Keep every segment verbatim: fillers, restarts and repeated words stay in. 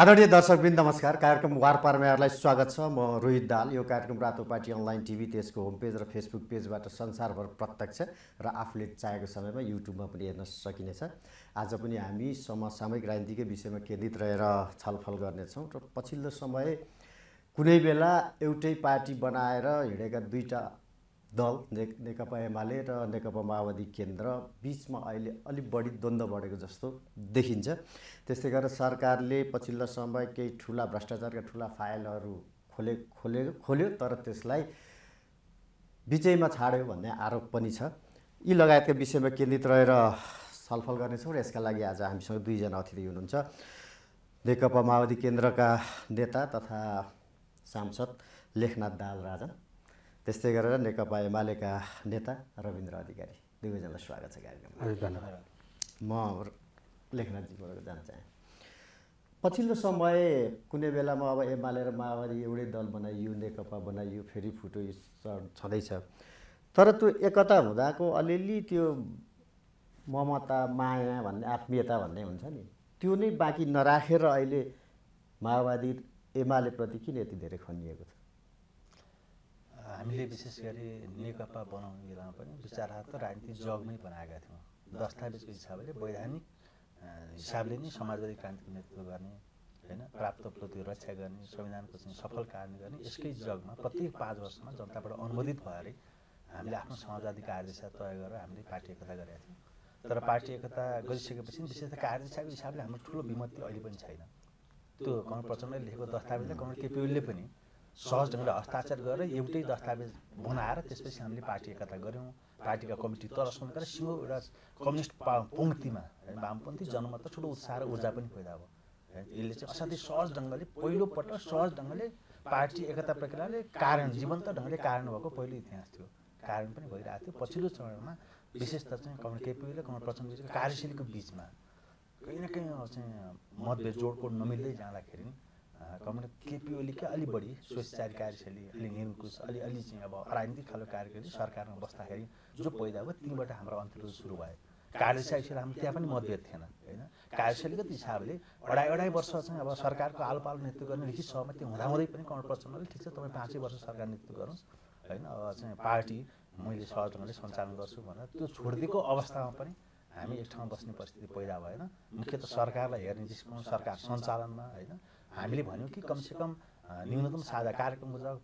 आदरणीय दर्शकवृन्द नमस्कार, कार्यक्रम वारपारमेहरुलाई स्वागत छ। म रोहित दाहाल। यो कार्यक्रम रातो पार्टी अनलाइन टिभी, त्यसको होम पेज र फेसबुक पेजबाट संसारभर प्रत्यक्ष र आफूले चाहेको समयमा युट्युबमा पनि हेर्न सकिनेछ। आज पनि हामी समसामयिक राजनीतिकै विषयमा केन्द्रित रहेर छलफल गर्नेछौं र पछिल्लो समय कुनै बेला एउटै पार्टी बनाएर हिडेका दुईटा दल नेकपा एमाले र नेकपा माओवादी केन्द्र बीचमा अहिले अलि बढी द्वन्द्व बढेको जस्तो देखिन्छ। त्यसै गरेर सरकारले पछिल्लो समय केही ठूला भ्रष्टाचारका ठूला फाइलहरू खोले खोले खोल्यो तर त्यसलाई बिचैमा छाड्यो भन्ने आरोप पनि छ। यी लगायतका विषयमा केन्द्रित रहेर छलफल गर्नेछौँ र यसका लागि आज हामीसँग दुईजना अतिथि हुनुहुन्छ। नेकपा माओवादी केन्द्रका नेता तथा सांसद लेखनाथ दाहाल राजा, त्यस्तै गरेर नेकपा एमालेका नेता रविन्द्र अधिकारी, दुवैजनालाई स्वागत छ कार्यक्रममा। धन्यवाद। म लेखनाथजीबाट जान चाहे, पछिल्लो समय कुनै बेलामा अब एमाले र माओवादी एउटै दल बनाइयो, नेकपा बनाइयो, फेरि फुटो छँदैछ, तर त्यो एकता हुँदाको अलिअलि त्यो ममता माया भन्ने आत्मीयता भन्ने हुन्छ नि, त्यो नै बाँकी नराखेर अहिले माओवादी एमालेप्रति किन यति धेरै खनिएको छ? हामीले विशेष गरी नेकपा बनाउने बेलामा पनि विचारार्थ राजनीतिक जगमै बनाएका थियौँ। दस्तावेजको हिसाबले वैधानिक हिसाबले नै समाजवादी क्रान्तिको नेतृत्व गर्ने होइन, प्राप्त उपलब्धिको रक्षा गर्ने, संविधानको चाहिँ सफल कार्य गर्ने, यसकै जगमा प्रत्येक पाँच वर्षमा जनताबाट अनुमोदित भएरै हामीले आफ्नो समाजवादी कार्यदिशा तय गरेर हामीले पार्टी एकता गरेका थियौँ। तर पार्टी एकता गरिसकेपछि विशेष त कार्यदिशाको हिसाबले हाम्रो ठुलो विमति अहिले पनि छैन। त्यो कमल प्रचण्डले लेखेको दस्तावेजलाई कमल केपी ओलीले पनि सहज ढङ्गले हस्ताक्षर गरेर एउटै दस्तावेज बनाएर त्यसपछि हामीले पार्टी एकता गऱ्यौँ। पार्टीका कमिटी तर्साउनु गरेर सिङ्गो एउटा कम्युनिस्ट पङ्क्तिमा वामपन्थी जनमतमा ठुलो उत्साह र ऊर्जा पनि पैदा भयो। यसले चाहिँ असाध्यै सहज ढङ्गले पहिलोपटक सहज ढङ्गले पार्टी एकता प्रक्रियाले कारण जीवन्त ढङ्गले कारण भएको पहिलो इतिहास थियो। कारण पनि भइरहेको थियो। पछिल्लो चरणमा विशेषतः चाहिँ कमल केपी र कमल प्रचण्डजीको कार्यशैलीको बिचमा कहीँ न कहीँ चाहिँ मतभेद जोडकोड नमिल्दै जाँदाखेरि कमल केपी ओलीकै अलि बढी स्वेच्छाचारी कार्यशैली, अलि निरङ्कुश, अलिअलि चाहिँ अब राजनीतिक खालको कार्यशैली सरकारमा बस्दाखेरि जो पैदा भयो, तिनबाट हाम्रो अन्तर्द्वन्द्व सुरु भयो। कार्यशैली हाम्रो त्यहाँ पनि मतभेद थिएन होइन। कार्यशैलीगत हिसाबले अढाई अढाई वर्ष चाहिँ अब सरकारको आलपाल नेतृत्व गर्ने लिखित सहमति हुँदाहुँदै पनि कमल प्रचण्डले ठिक छ तपाईँ पाँचै वर्ष सरकार नेतृत्व गर्नुहोस् होइन, अब चाहिँ पार्टी मैले सहज ढङ्गले सञ्चालन गर्छु भनेर त्यो छोडिदिएको अवस्थामा पनि हामी एक ठाउँमा बस्ने परिस्थिति पैदा भएन। मुख्यतः सरकारलाई हेर्ने दृष्टिकोण, सरकार सञ्चालनमा होइन, हामीले भन्यौँ कि कमसेकम न्यूनतम साझा कार्यक्रमको जग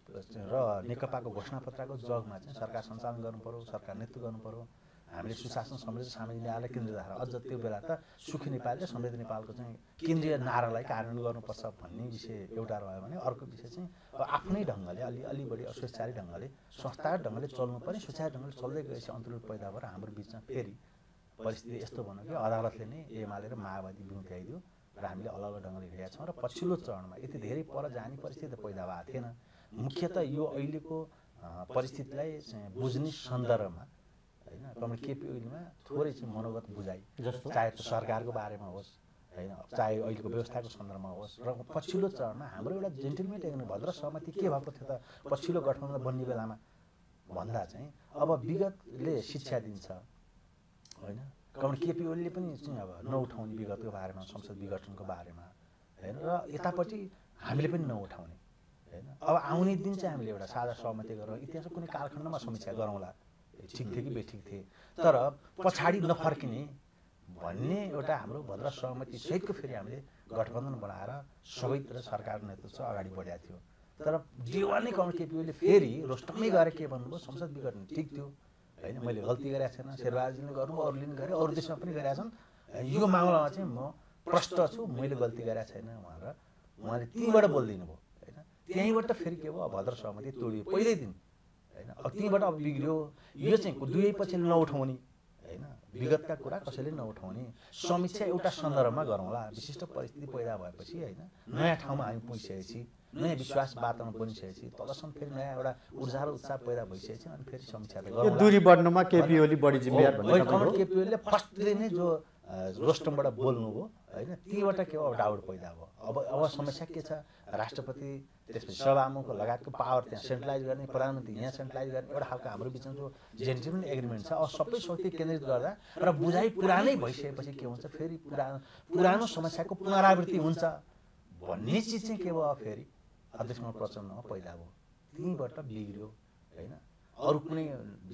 र नेकपाको घोषणापत्रको जगमा चाहिँ सरकार सञ्चालन गर्नुपऱ्यो, सरकार नेतृत्व गर्नुपऱ्यो। हामीले सुशासन, समृद्धि, सामाजिक न्यायलाई केन्द्रीय धारा, अझ त्यो बेला त सुखी नेपाल र समृद्ध नेपालको चाहिँ केन्द्रीय नारालाई कार्यान्वयन गर्नुपर्छ भन्ने विषय एउटा रह्यो भने, अर्को विषय चाहिँ आफ्नै ढङ्गले अलि अलि बढी स्वेच्छाचारी ढङ्गले संस्थागत ढङ्गले चल्नु पर्ने। स्वेच्छाचारी ढङ्गले चल्दै गएपछि अन्तर्द्वन्द्व पैदा भएर हाम्रो बिचमा फेरि परिस्थिति यस्तो भनौँ कि अदालतले नै एमाले र माओवादी बिउत्याइदियो र हामीले अलग अलग ढङ्गले हिँडेका छौँ। र पछिल्लो चरणमा यति धेरै पर जाने परिस्थिति त पैदा भएको थिएन। मुख्यतः यो अहिलेको परिस्थितिलाई बुझ्ने सन्दर्भमा होइन कमल केपी ओलीमा थोरै चाहिँ मनोगत बुझाइ, चाहे त्यो सरकारको बारेमा होस् होइन, चाहे अहिलेको व्यवस्थाको सन्दर्भमा होस्। र पछिल्लो चरणमा हाम्रो एउटा जेन्टलमेन एग्री भद्र सहमति के भएको थियो त पछिल्लो गठबन्धन बन्ने बेलामा भन्दा चाहिँ अब विगतले शिक्षा दिन्छ होइन, कमल केपी ओलीले पनि चाहिँ अब नउठाउने विगतको बारेमा, संसद विघटनको बारेमा होइन, र यतापट्टि हामीले पनि नउठाउने होइन। अब आउने दिन चाहिँ हामीले एउटा साझा सहमति गरेर इतिहासको कुनै कालखण्डमा समीक्षा गरौँला, ठिक थिए कि बेठिक थिए, तर पछाडि नफर्किने भन्ने एउटा हाम्रो भद्र सहमति सहितको फेरि हामीले गठबन्धन बनाएर सहित र सरकारको नेतृत्व अगाडि बढाएको थियो। तर डिवानै कमल केपी ओलीले फेरि रोस्टमै गरेर के भन्नुभयो, संसद विघटन ठिक थियो होइन, मैले गल्ती गरेको छैन, शेरबहादुरजीले गर्नु, अरूले पनि गरेँ, अरू देशमा पनि गरेका छन्, यो मामलामा चाहिँ म प्रष्ट छु, मैले गल्ती गरेको छैन भनेर उहाँले त्यहीँबाट बोलिदिनु भयो होइन। त्यहीँबाट फेरि के भयो, भद्र सहमति तोडियो पहिल्यै दिन होइन। अब त्यहीँबाट अब बिग्रियो यो चाहिँ दुवै पछि नउठाउने होइन, विगतका कुरा कसैले नउठाउने, समीक्षा एउटा सन्दर्भमा गरौँला, विशिष्ट परिस्थिति पैदा भएपछि होइन, नयाँ ठाउँमा हामी पुगिसकेपछि, नयाँ विश्वास वातावरण बनिसकेपछि, तलसम्म फेरि नयाँ एउटा ऊर्जा र उत्साह पैदा भइसकेपछि अनि फेरि समीक्षा गर्नु। दूरी बढ्नुमा केपी ओली बढी जिम्मेवार भन्ने कमल केपी ओलीले फर्स्टले नै जो रोस्टमबाट बोल्नुभयो होइन, त्यहीबाट के हो डाउट पैदा भयो। अब अब समस्या के छ, राष्ट्रपति त्यसपछि सभामुख लगायतको पावर त्यहाँ सेन्ट्रलाइज गर्ने, प्रधानमन्त्री यहाँ सेन्ट्रलाइज गर्ने, एउटा खालको हाम्रो बिचमा जो जेन्टलमेन एग्रिमेन्ट छ, अब सबै शक्ति केन्द्रित गर्दा र बुझाइ पुरानै भइसकेपछि के हुन्छ, फेरि पुरानो पुरानो समस्याको पुनरावृत्ति हुन्छ भन्ने चिज चाहिँ के भयो फेरि अध्यक्षमा प्रचण्डमा पहिला भयो तिनीबाट बिग्रियो हैन अरु कुनै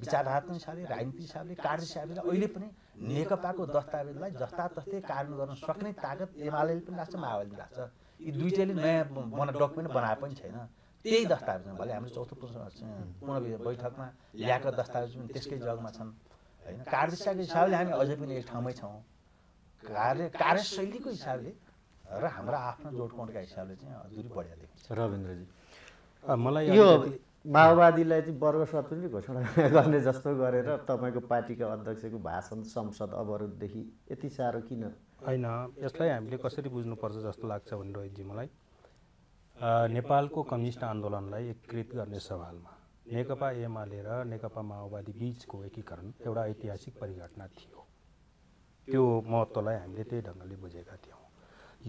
विचारधाराको हिसाबले राजनीतिक हिसाबले कार्य हिसाबले अहिले पनि नेकपाको दस्तावेजलाई जस्तातस्तै कार्यान्वयन गर्न सक्ने ताकत एमालेले पनि राख्छ माओवादीले राख्छ यी दुईटैले नयाँ बना डकुमेन्ट बनाए पनि छैन त्यही दस्तावेजमा भले हाम्रो चौथो पुनः बैठकमा ल्याएको दस्तावेज पनि त्यसकै जगमा छन् हैन कार्यशैलीको हिसाबले हामी अझै पनि एक ठाउँमै छौं कार्य कार्यशैलीको हिसाबले र हाम्रो आफ्नो जोडकोणका हिसाबले चाहिँ अझै बढ्या देखिन्छ रविन्द्रजी मलाई यो माओवादीलाई चाहिँ वर्गशत्रुले घोषणा गर्ने जस्तो गरेर तपाईको पार्टीका अध्यक्षको भाषण संसद अवरोधदेखि यति साह्रो किन हैन यसलाई हामीले कसरी बुझ्नु पर्छ जस्तो लाग्छ भनेर रोहितजी मलाई नेपालको कम्युनिस्ट आन्दोलनलाई एकीकृत गर्ने सवालमा नेकपा एमाले र नेकपा माओवादी बीचको एकीकरण एउटा ऐतिहासिक परिघटना थियो त्यो महत्त्वलाई हामीले त्यही ढङ्गले बुझेका थियौं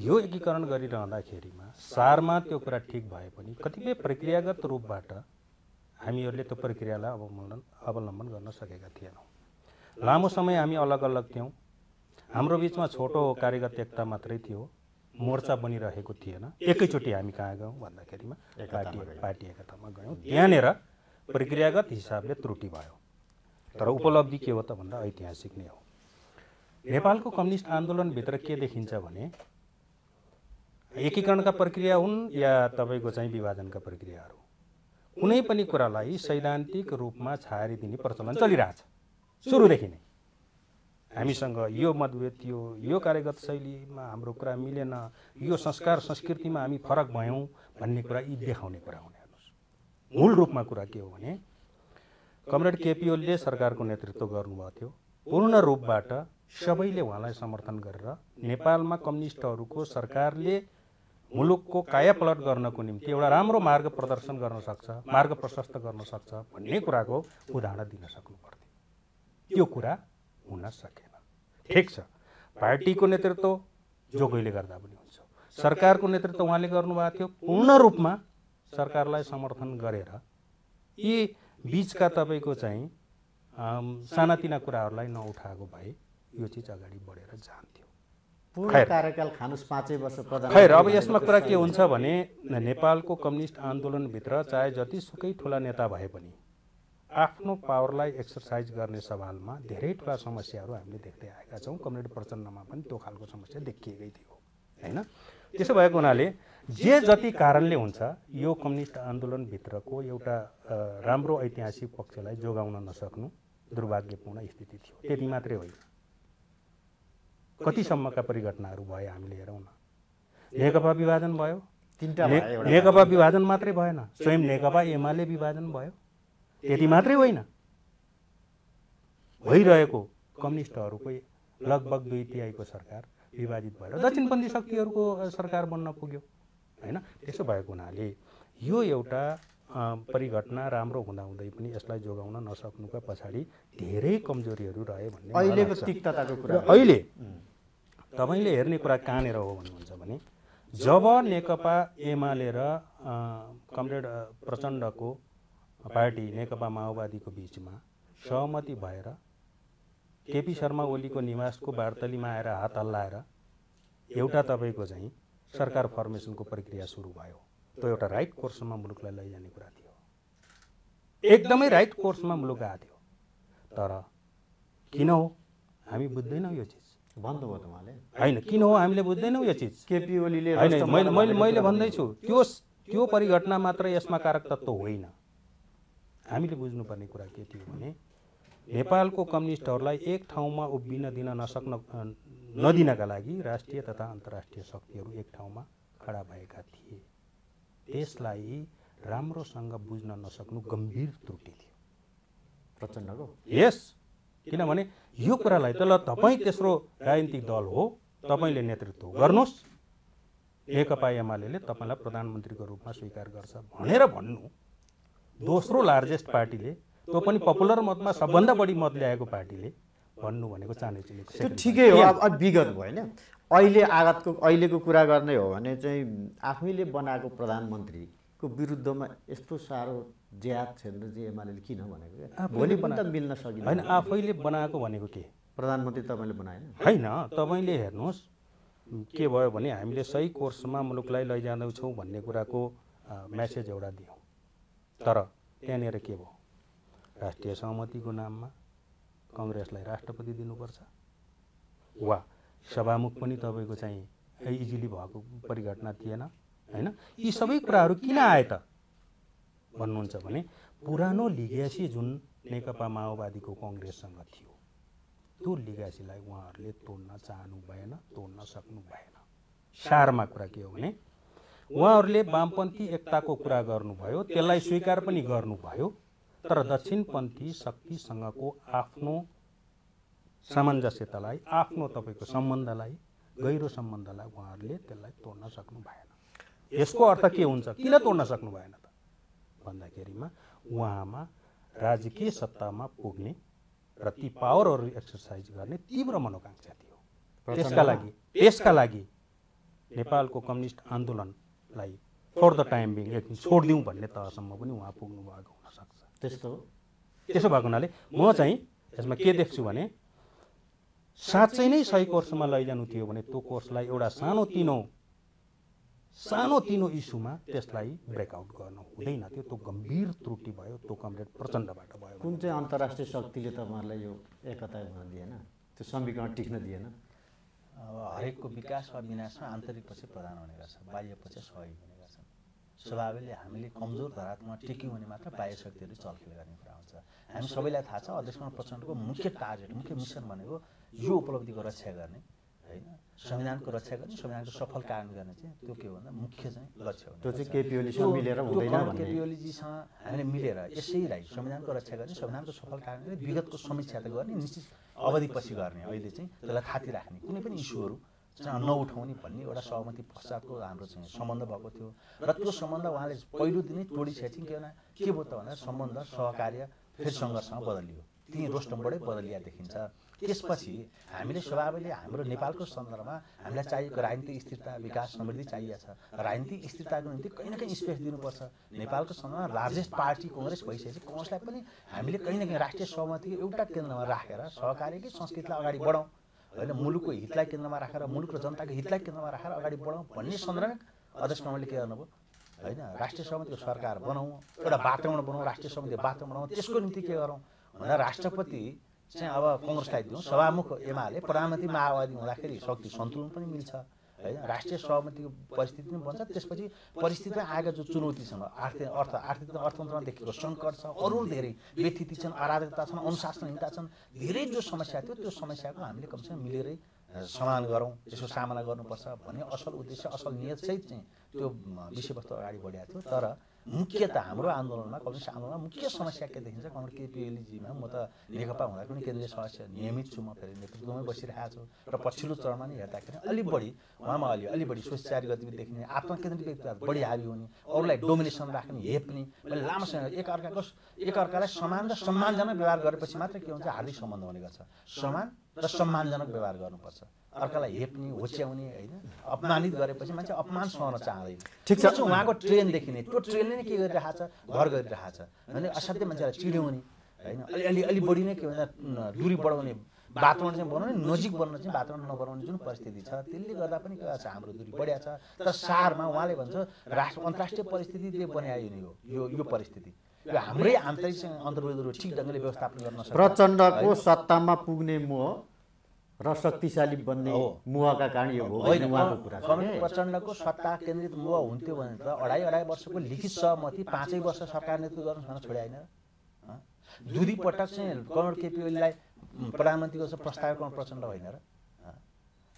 यो एकीकरण गरिरहँदाखेरिमा सारमा त्यो कुरा ठीक भए पनि कतिपय प्रक्रियागत रूपबाट हामीहरूले त्यो प्रक्रियालाई अवलम्बन अवलम्बन गर्न सकेका थिएनौँ लामो समय हामी अलग अलग थियौँ हाम्रो बीचमा छोटो कार्यगत एकता मात्रै थियो मोर्चा बनिरहेको थिएन एकैचोटी हामी कहाँ गयौँ भन्दाखेरिमा पार्टी पार्टी एकतामा गयौँ त्यहाँनेर प्रक्रियागत हिसाबले त्रुटि भयो तर उपलब्धि के हो त भन्दा ऐतिहासिक नै हो नेपालको कम्युनिस्ट आन्दोलनभित्र के देखिन्छ भने एकीकरणका प्रक्रिया हुन् या तपाईको चाहिँ विभाजनका प्रक्रियाहरू कुनै पनि कुरालाई सैद्धान्तिक रूपमा छारिदिने प्रचलन चलिरहेछ सुरुदेखि नै हामीसँग यो मतभेद थियो यो कार्यगत शैलीमा हाम्रो कुरा मिलेन यो संस्कार संस्कृतिमा हामी फरक भयौं भन्ने कुरा यी देखाउने कुरा हुने हेर्नुस् मूल रूपमा कुरा के हो भने कमरेड केपी ओलीले सरकारको नेतृत्व गर्नुभएको थियो पूर्ण रूपबाट सबैले उहाँलाई समर्थन गरेर नेपालमा कम्युनिस्टहरुको सरकारले मुलुकको कायापलट गर्नको निम्ति एउटा राम्रो मार्ग प्रदर्शन गर्न सक्छ मार्ग प्रशस्त गर्न सक्छ भन्ने कुराको उदाहरण दिन सक्नु पर्थ्यो त्यो कुरा हुन सकेन ठीक छ पार्टीको नेतृत्व जोगैले गर्दा पनि हुन्छ सरकारको नेतृत्व उहाँले गर्नुभएको थियो पूर्ण रूपमा सरकारलाई समर्थन गरेर यी बीचका तपाईको चाहिँ सानातिना कुराहरूलाई नउठाएको भए यो चिज अगाडि बढेर जान्थ्यो पूर्ण कार्यकाल खानुस पाँचै वर्ष प्रधान खैर अब यसमा कुरा के हुन्छ भने नेपालको कम्युनिस्ट आन्दोलनभित्र चाहे जति सुकै ठुला नेता भए पनि आफ्नो पावरलाई एक्सरसाइज गर्ने सवालमा धेरै ठुला समस्याहरू हामीले देख्दै आएका छौं कम्युनिस्ट प्रचण्डमा पनि त्यो खालको समस्या देखिएकै थियो हैन त्यसो भएको हुनाले जे जति कारणले हुन्छ यो कम्युनिस्ट आन्दोलनभित्रको एउटा राम्रो ऐतिहासिक पक्षलाई जोगाउन नसक्नु दुर्भाग्यपूर्ण स्थिति थियो त्यति मात्रै होइन कतिसम्मका परिघटनाहरू भए हामीले हेरौँ न नेकपा विभाजन भयो तीनटा भयो नेकपा विभाजन मात्रै भएन स्वयं नेकपा एमाले विभाजन भयो त्यति मात्रै होइन भइरहेको कम्युनिस्टहरुको लगभग दुई तिहाईको सरकार विभाजित भएर दक्षिणपन्थी शक्तिहरुको सरकार बन्न पुग्यो हैन त्यसो भएको हुनाले यो एउटा परिघटना राम्रो हुँदा हुँदै पनि यसलाई जोगाउन नसक्नुका पछाडी धेरै कमजोरीहरू रहे भन्ने अहिलेको तिक्तताको कुरा अहिले तपाईले हेर्ने कुरा कहाँनेर हो भन्नुहुन्छ भने जब नेकपा एमाले र कमरेड प्रचण्डको पार्टी नेकपा माओवादीको बीचमा सहमति भएर केपी शर्मा ओलीको निवासको बार्तलीमा आएर हात हल्लाएर एउटा तपाईको चाहिँ सरकार फर्मेसनको प्रक्रिया सुरु भयो त्यो एउटा राइट कोर्समा मुलुकलाई लैजाने कुरा थियो एकदमै राइट कोर्समा मुलुक आएको थियो तर किन हो हामी बुझ्दैनौँ यो चिज भन्नुभयो तमाले हैन किन हो हामीले बुझ्दैनौँ यो चिज केपी ओलीले हैन मैले मैले मैले भन्दै छु त्यो त्यो परिघटना मात्र यसमा कारक तत्व होइन हामीले बुझ्नुपर्ने कुरा के थियो भने नेपालको कम्युनिस्टहरुलाई एक ठाउँमा उभिन दिन नसक्न नदिनका लागि राष्ट्रिय तथा अन्तर्राष्ट्रिय शक्तिहरू एक ठाउँमा खडा भएका थिए त्यसलाई राम्रोसँग बुझ्न नसक्नु गम्भीर त्रुटि थियो प्रचण्डको यस किनभने यो कुरालाई त ल तपाई तेस्रो राजनीतिक दल हो तपाईले नेतृत्व गर्नुस् नेकपा एमालेले तपाईलाई प्रधानमन्त्रीको रूपमा स्वीकार गर्छ भनेर भन्नु दोस्रो लार्जेस्ट पार्टीले त्यो पनि पपुलर मतमा सबभन्दा बढी मत ल्याएको पार्टीले भन्नु भनेको चानैचुलेको त्यो ठिकै हो अब विगत भयो हैन अहिले आगतको अहिलेको कुरा गर्ने हो भने चाहिँ आफैले बनाएको प्रधानमन्त्रीको विरुद्धमा यस्तो सारो ज्याद छेन्द्रजी एमालेले किन भनेको भोलि पनि त मिल्न सकिन्छ हैन आफैले बनाएको भनेको के प्रधानमन्त्री तपाईले बनाएन हैन तपाईले हेर्नुस् के भयो भने हामीले सही कोर्समा मुलुकलाई लैजाँदै छौं भन्ने कुराको मेसेज एउटा दियौं। तर त्यहाँनेर के भयो, राष्ट्रिय सहमतिको नाममा कांग्रेसलाई राष्ट्रपति दिनुपर्छ वा सभामुख पनि तपाईको चाहिँ इजिली भएको परिघटना थिएन हैन। यी सबै कुराहरु किन आए त भन्नुहुन्छ भने पुरानो लिगेसी जुन नेकपा माओवादीको कांग्रेससँग थियो त्यो लिगेसीलाई उहाँहरुले तोड्न चाहनु भएन, तोड्न सक्नु भएन। सारमा कुरा के हो भने उहाँहरुले वामपन्थी एकताको कुरा गर्नुभयो, त्यसलाई स्वीकार पनि गर्नुभयो, तर दक्षिणपन्थी शक्तिसँगको आफ्नो सामञ्जस्यतालाई, आफ्नो तपाईको सम्बन्धलाई, गहिरो सम्बन्धलाई उहाँहरुले त्यसलाई तोड्न सक्नु भएन। यसको अर्थ के हुन्छ, किन तोड्न सक्नु भएन त भन्दाखेरिमा उहाँमा राजकीय सत्तामा पुग्ने र ती पावरहरु एक्सरसाइज गर्ने तीव्र मनोकांक्षा थियो। त्यसका लागि त्यसका लागि नेपालको कम्युनिस्ट आन्दोलनलाई फर द टाइम बिङ एकछिन छोड्दिउँ भन्ने तहसम्म पनि उहाँ पुग्नु भएको हुन सक्छ। त्यस्तो त्यसो भएको हुनाले म चाहिँ यसमा के देख्छु भने साच्चै नै सही कोर्समा लैजानु थियो भने त्यो कोर्सलाई एउटा सानो तिनो सानो तिनो इस्युमा त्यसलाई ब्रेकआउट गर्नु हुँदैन थियो। त्यो गम्भीर त्रुटि भयो, त्यो कमरेड प्रचण्डबाट भयो। कुन चाहिँ अन्तर्राष्ट्रिय शक्तिले तपाईहरुलाई यो एकता हुन दिएन, त्यो समीकरण टिक्न दिएन। हरेकको विकास वा विनाशमा आन्तरिक पक्ष प्रधान हुने गर्छ, बाह्य पक्ष सहयोग हुने गर्छ। स्वभावले हामीले कमजोर धरातमा टिक्यौँ भने मात्र बाह्य शक्तिहरुले चलखेल गर्ने कुरा हुन्छ। हामी सबैलाई थाहा छ अध्यक्षमा प्रचण्डको मुख्य टार्गेट, मुख्य मिसन भनेको यो उपलब्धिको रक्षा गर्ने हैन, संविधानको रक्षा गर्ने, संविधानको सफल कार्यान्वयन गर्ने चाहिँ त्यो के भन्दा मुख्य चाहिँ लक्ष्य हो। त्यो चाहिँ केपी ओलीसँग मिलेर हुँदैन भन्ने, केपी ओलीजीसँग हामीले मिलेर यसैलाई संविधानको रक्षा गर्ने, संविधानको सफल कार्यान्वयन विगतको समीक्षा त गर्ने, निश्चित अवधिपछि गर्ने, अहिले चाहिँ त्यसलाई थाती राख्ने, कुनै पनि इस्युहरु चाहिँ नउठाउने भन्ने एउटा सहमति पश्चातको हाम्रो चाहिँ सम्बन्ध भएको थियो। र त्यो सम्बन्ध उहाँले पहिलो दिनै तोडिसकेपछि के होला के भयो त भन्दा सम्बन्ध सहकार्य फेरि संघर्षमा बदलियो, तिनी रोस्टमबाटै बदलिया देखिन्छ। त्यसपछि हामीले स्वभावले हाम्रो नेपालको सन्दर्भमा हामीलाई चाहिएको राजनीतिक स्थिरता, विकास, समृद्धि चाहिएको छ। राजनीतिक स्थिरताको निम्ति कहीँ न कहीँ स्पेस दिनुपर्छ। नेपालको सन्दर्भमा लार्जेस्ट पार्टी कांग्रेस भइसकेपछि कांग्रेसलाई पनि हामीले कहीँ न कहीँ राष्ट्रिय सहमतिको एउटा केन्द्रमा राखेर सहकार्यकै संस्कृतिलाई अगाडि बढाउँ होइन, मुलुकको हितलाई केन्द्रमा राखेर, मुलुक र जनताको हितलाई केन्द्रमा राखेर अगाडि बढाउँ भन्ने सन्दर्भमा अध्यक्ष माओवादीले के गर्नुभयो होइन, राष्ट्रिय समितिको सरकार बनाउँ, एउटा वातावरण बनाउँ, राष्ट्रिय समितिको वातावरण बनाउँ। त्यसको निम्ति के गरौँ भन्दा राष्ट्रपति चाहिँ अब कांग्रेसलाई दिउँ, सभामुख एमाले, प्रधानमन्त्री माओवादी हुँदाखेरि शक्ति सन्तुलन पनि मिल्छ हैन, राष्ट्रिय सहमतिको परिस्थिति पनि बन्छ। त्यसपछि परिस्थितिमा आएको जो चुनौती छन्, आर्थिक अर्थ आर्थिक अर्थतन्त्रमा देखेको संकट छ, अरू धेरै व्यतिथि छन्, अराजकता छन्, अनुशासनहीनता छन्, धेरै जो समस्या थियो त्यो समस्याको हामीले कमसेकम मिलेरै समाधान गरौँ, त्यसको सामना गर्नुपर्छ भन्ने असल उद्देश्य, असल नियत सहित चाहिँ त्यो विषयवस्तु अगाडि बढिएको थियो। तर मुख्यतः हाम्रो आन्दोलनमा, कम्युनिस्ट आन्दोलनमा मुख्य समस्या के देखिन्छ कमरेड केपी ओलीजीमा, म त नेकपा हुँदा पनि केन्द्रीय सदस्य नियमित छु, म फेरि नेतृत्वमै बसिरहेको छु र पछिल्लो चरणमा नि हेर्दाखेरि अलि बढी उहाँमा अलि अलि बढी स्वेच्छाचारी गतिविधि देखिने, आत्मकेन्द्रित व्यक्तित्व बढी हावी हुने, अरूलाई डोमिनेसन राख्ने, हेप्ने, लामो समय एकअर्काको एकअर्कालाई समान र सम्मानजनक व्यवहार गरेपछि मात्र के हुन्छ, हार्दिक सम्बन्ध हुने गर्छ। समान र सम्मानजनक व्यवहार गर्नुपर्छ, अर्कालाई हेप्ने, होच्याउने हैन, अपमानित गरेपछि मान्छे अपमान सहन चाहँदैन। ठिक छ, उहाँको ट्रेन देखिने, त्यो ट्रेनले नै के गरिरहेछ, घर गरिरहेछ भने असाध्यै मान्छेलाई चिड्याउने हैन, अलि अलि बढी नै के भन्दा दूरी बढाउने, वातावरण चाहिँ बनाउने, नजिक बन्न चाहिँ वातावरण नबनाउने जुन परिस्थिति छ त्यसले गर्दा पनि के छ, हाम्रो दूरी बढिया छ। तर सारमा उहाँले भन्छ राष्ट्र अन्तर्राष्ट्रिय परिस्थितिले बनायो नि यो यो परिस्थिति, यो हाम्रै आन्तरिक अन्तर्विरोधहरू ठीक ढंगले व्यवस्थापन गर्न सक्छ। प्रचण्डको सत्तामा पुग्ने मोह र शक्तिशाली बन्ने मोहका कारण यो हो भन्ने उहाँको कुरा छ। प्रचण्डको सत्ता केन्द्रित मोह हुन्थ्यो भने त अढाई अढाई वर्षको लिखित सहमति पाँचै वर्ष सरकार नेतृत्व गर्न छन छोड्या हैन। दुई पटक चाहिँ कमरेड केपी ओलीलाई प्रधानमन्त्रीको प्रस्ताव गर्न प्रचण्ड होइन र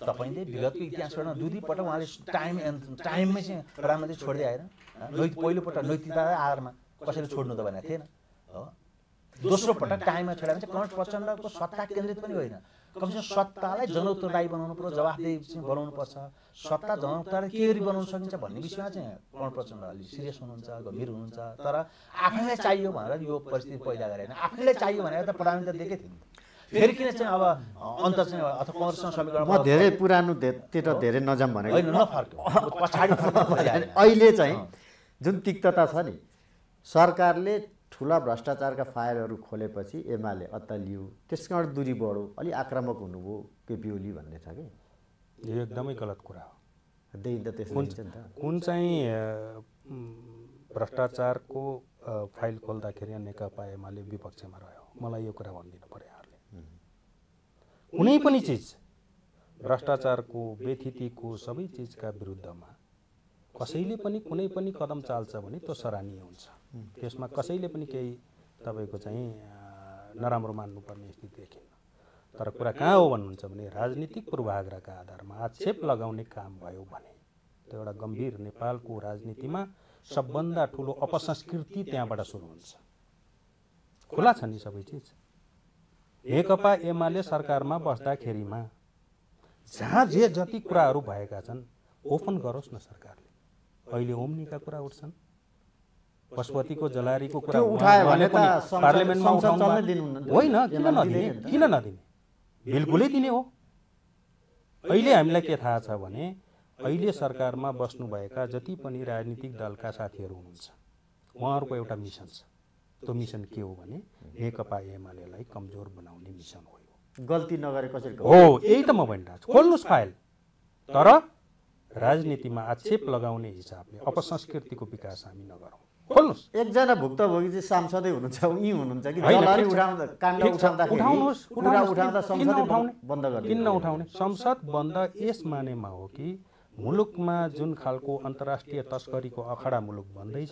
तपाईले विगतको इतिहासमा दुई पटक उहाँले टाइम टाइममै चाहिँ प्रधानमन्त्री छोड्दै आएर पहिलो पटक नैतिकताको आधारमा कसैले छोड्नु त भनेको थिएन हो, दोस्रो पटक टाइममा छोड्या भने कमरेड प्रचण्डको सत्ता केन्द्रित पनि होइन, कमसेकम सत्तालाई जनउत्तरदायी बनाउनु पर्यो, जवाफदेही चाहिँ बनाउनु पर्छ। सत्ता जनउत्तरदायी के गरी बनाउन सकिन्छ भन्ने विषयमा चाहिँ कमरेड प्रचण्ड अलि सिरियस हुनुहुन्छ, गम्भीर हुनुहुन्छ। तर आफैलाई चाहियो भनेर यो परिस्थिति पैदा गरेन, आफैलाई चाहियो भनेर त प्रधानमन्त्री दिएकै थिएन, फेरि किन चाहिँ अब अन्त चाहिँ अथवा कांग्रेससँग समीकरण म धेरै पुरानो त्यतिर धेरै नजाम भनेको नफर्क। अहिले चाहिँ जुन तिक्तता छ नि, सरकारले ठुला भ्रष्टाचारका फाइलहरू खोलेपछि एमाले अत्तालियो, त्यसकारण दूरी बढो, अलि आक्रामक हुनुभयो केपी ओली भन्ने छ कि यो एकदमै गलत कुरा हो। कुन चाहिँ भ्रष्टाचारको फाइल खोल्दाखेरि नेकपा एमाले विपक्षमा रह्यो, मलाई यो कुरा भनिदिनु पर्यो। यहाँहरुले कुनै पनि चीज भ्रष्टाचारको बेथितिको सबै चीजका विरुद्धमा कसैले पनि कुनै पनि कदम चाल्छ भने त्यो सराहनीय हुन्छ, त्यसमा कसैले पनि केही तपाईको चाहिँ नराम्रो मान्नुपर्ने स्थिति देखिन्न। तर कुरा कहाँ हो भन्नुहुन्छ भने राजनीतिक पूर्वाग्रहका आधारमा आक्षेप लगाउने काम भयो भने त्यो एउटा गम्भीर नेपालको राजनीतिमा सबभन्दा ठूलो अपसंस्कृति त्यहाँबाट सुरु हुन्छ। खुला छ नि सबै चीज। नेकपा एमाले सरकारमा बस्दाखेरिमा जहाँ जे जति कुराहरू भएका छन् ओपन गरोस् न सरकारले। अहिले ओम्नीका कुरा उठ्छन्, पशुपतिको जलारीको कुरा उठायो भने पनि पार्लियामेन्टमा उठाउन दिनुहुन्न, होइन? किन नदिने? किन नदिने? बिल्कुलै दिने हो। अहिले हामीलाई के थाहा छ भने अहिले सरकारमा बस्नुभएका जति पनि राजनीतिक दलका साथीहरू हुनुहुन्छ उहाँहरूको एउटा मिसन छ। त्यो मिसन के हो भने नेकपा एमालेलाई कमजोर बनाउने मिसन हो। गल्ती नगरे कसरी हो? यही त म भनिरहेको छु, खोल्नुस् फाइल। तर राजनीतिमा आक्षेप लगाउने हिसाबले अपसंस्कृतिको विकास हामी नगरौँ। खोल्नुस्। एकजना भुक्तभोगी चाहिँ सांसदै हुनुहुन्छ, उही हुनुहुन्छ कि जलारी उठाउँदा काण्ड उठाउँदा उठाउनुस्, कुरा उठाउँदा संसद बन्द गर्ने किन नउठाउने? संसद बन्द यस मानेमा हो कि मुलुकमा जुन खालको अन्तर्राष्ट्रिय तस्करीको अखडा मुलुक बन्दैछ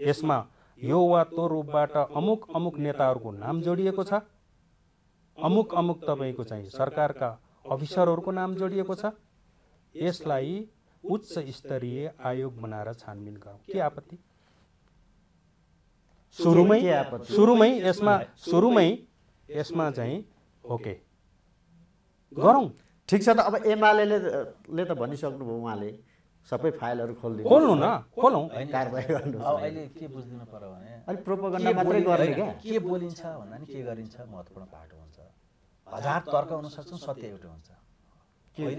यसमा यो वा त्यो रूपबाट अमुक अमुक नेताहरूको नाम जोडिएको छ, अमुक अमुक तपाईको चाहिँ सरकारका अफिसरहरूको नाम जोडिएको छ। यसलाई उच्च स्तरीय आयोग बनाएर छानबिन गरौँ, के आपत्ति? सुरुमै सुरुमै यसमा सुरुमै यसमा चाहिँ ओके गरौँ। ठिक छ त। अब एमालेले ले त भनिसक्नुभयो उहाँले सबै फाइलहरु खोल्दिनु, खोल्नु न खोलौं, कारबाही गर्नु। अब अहिले के बुझ्दिनु पर्यो भने अनि प्रोपगेन्डा मात्रै गर्ने के के बोलिन्छ भन्दा नि के गरिन्छ महत्त्वपूर्ण पाठ हुन्छ। हजार तर्क हुन सक्छ, सत्य एउटा हुन्छ।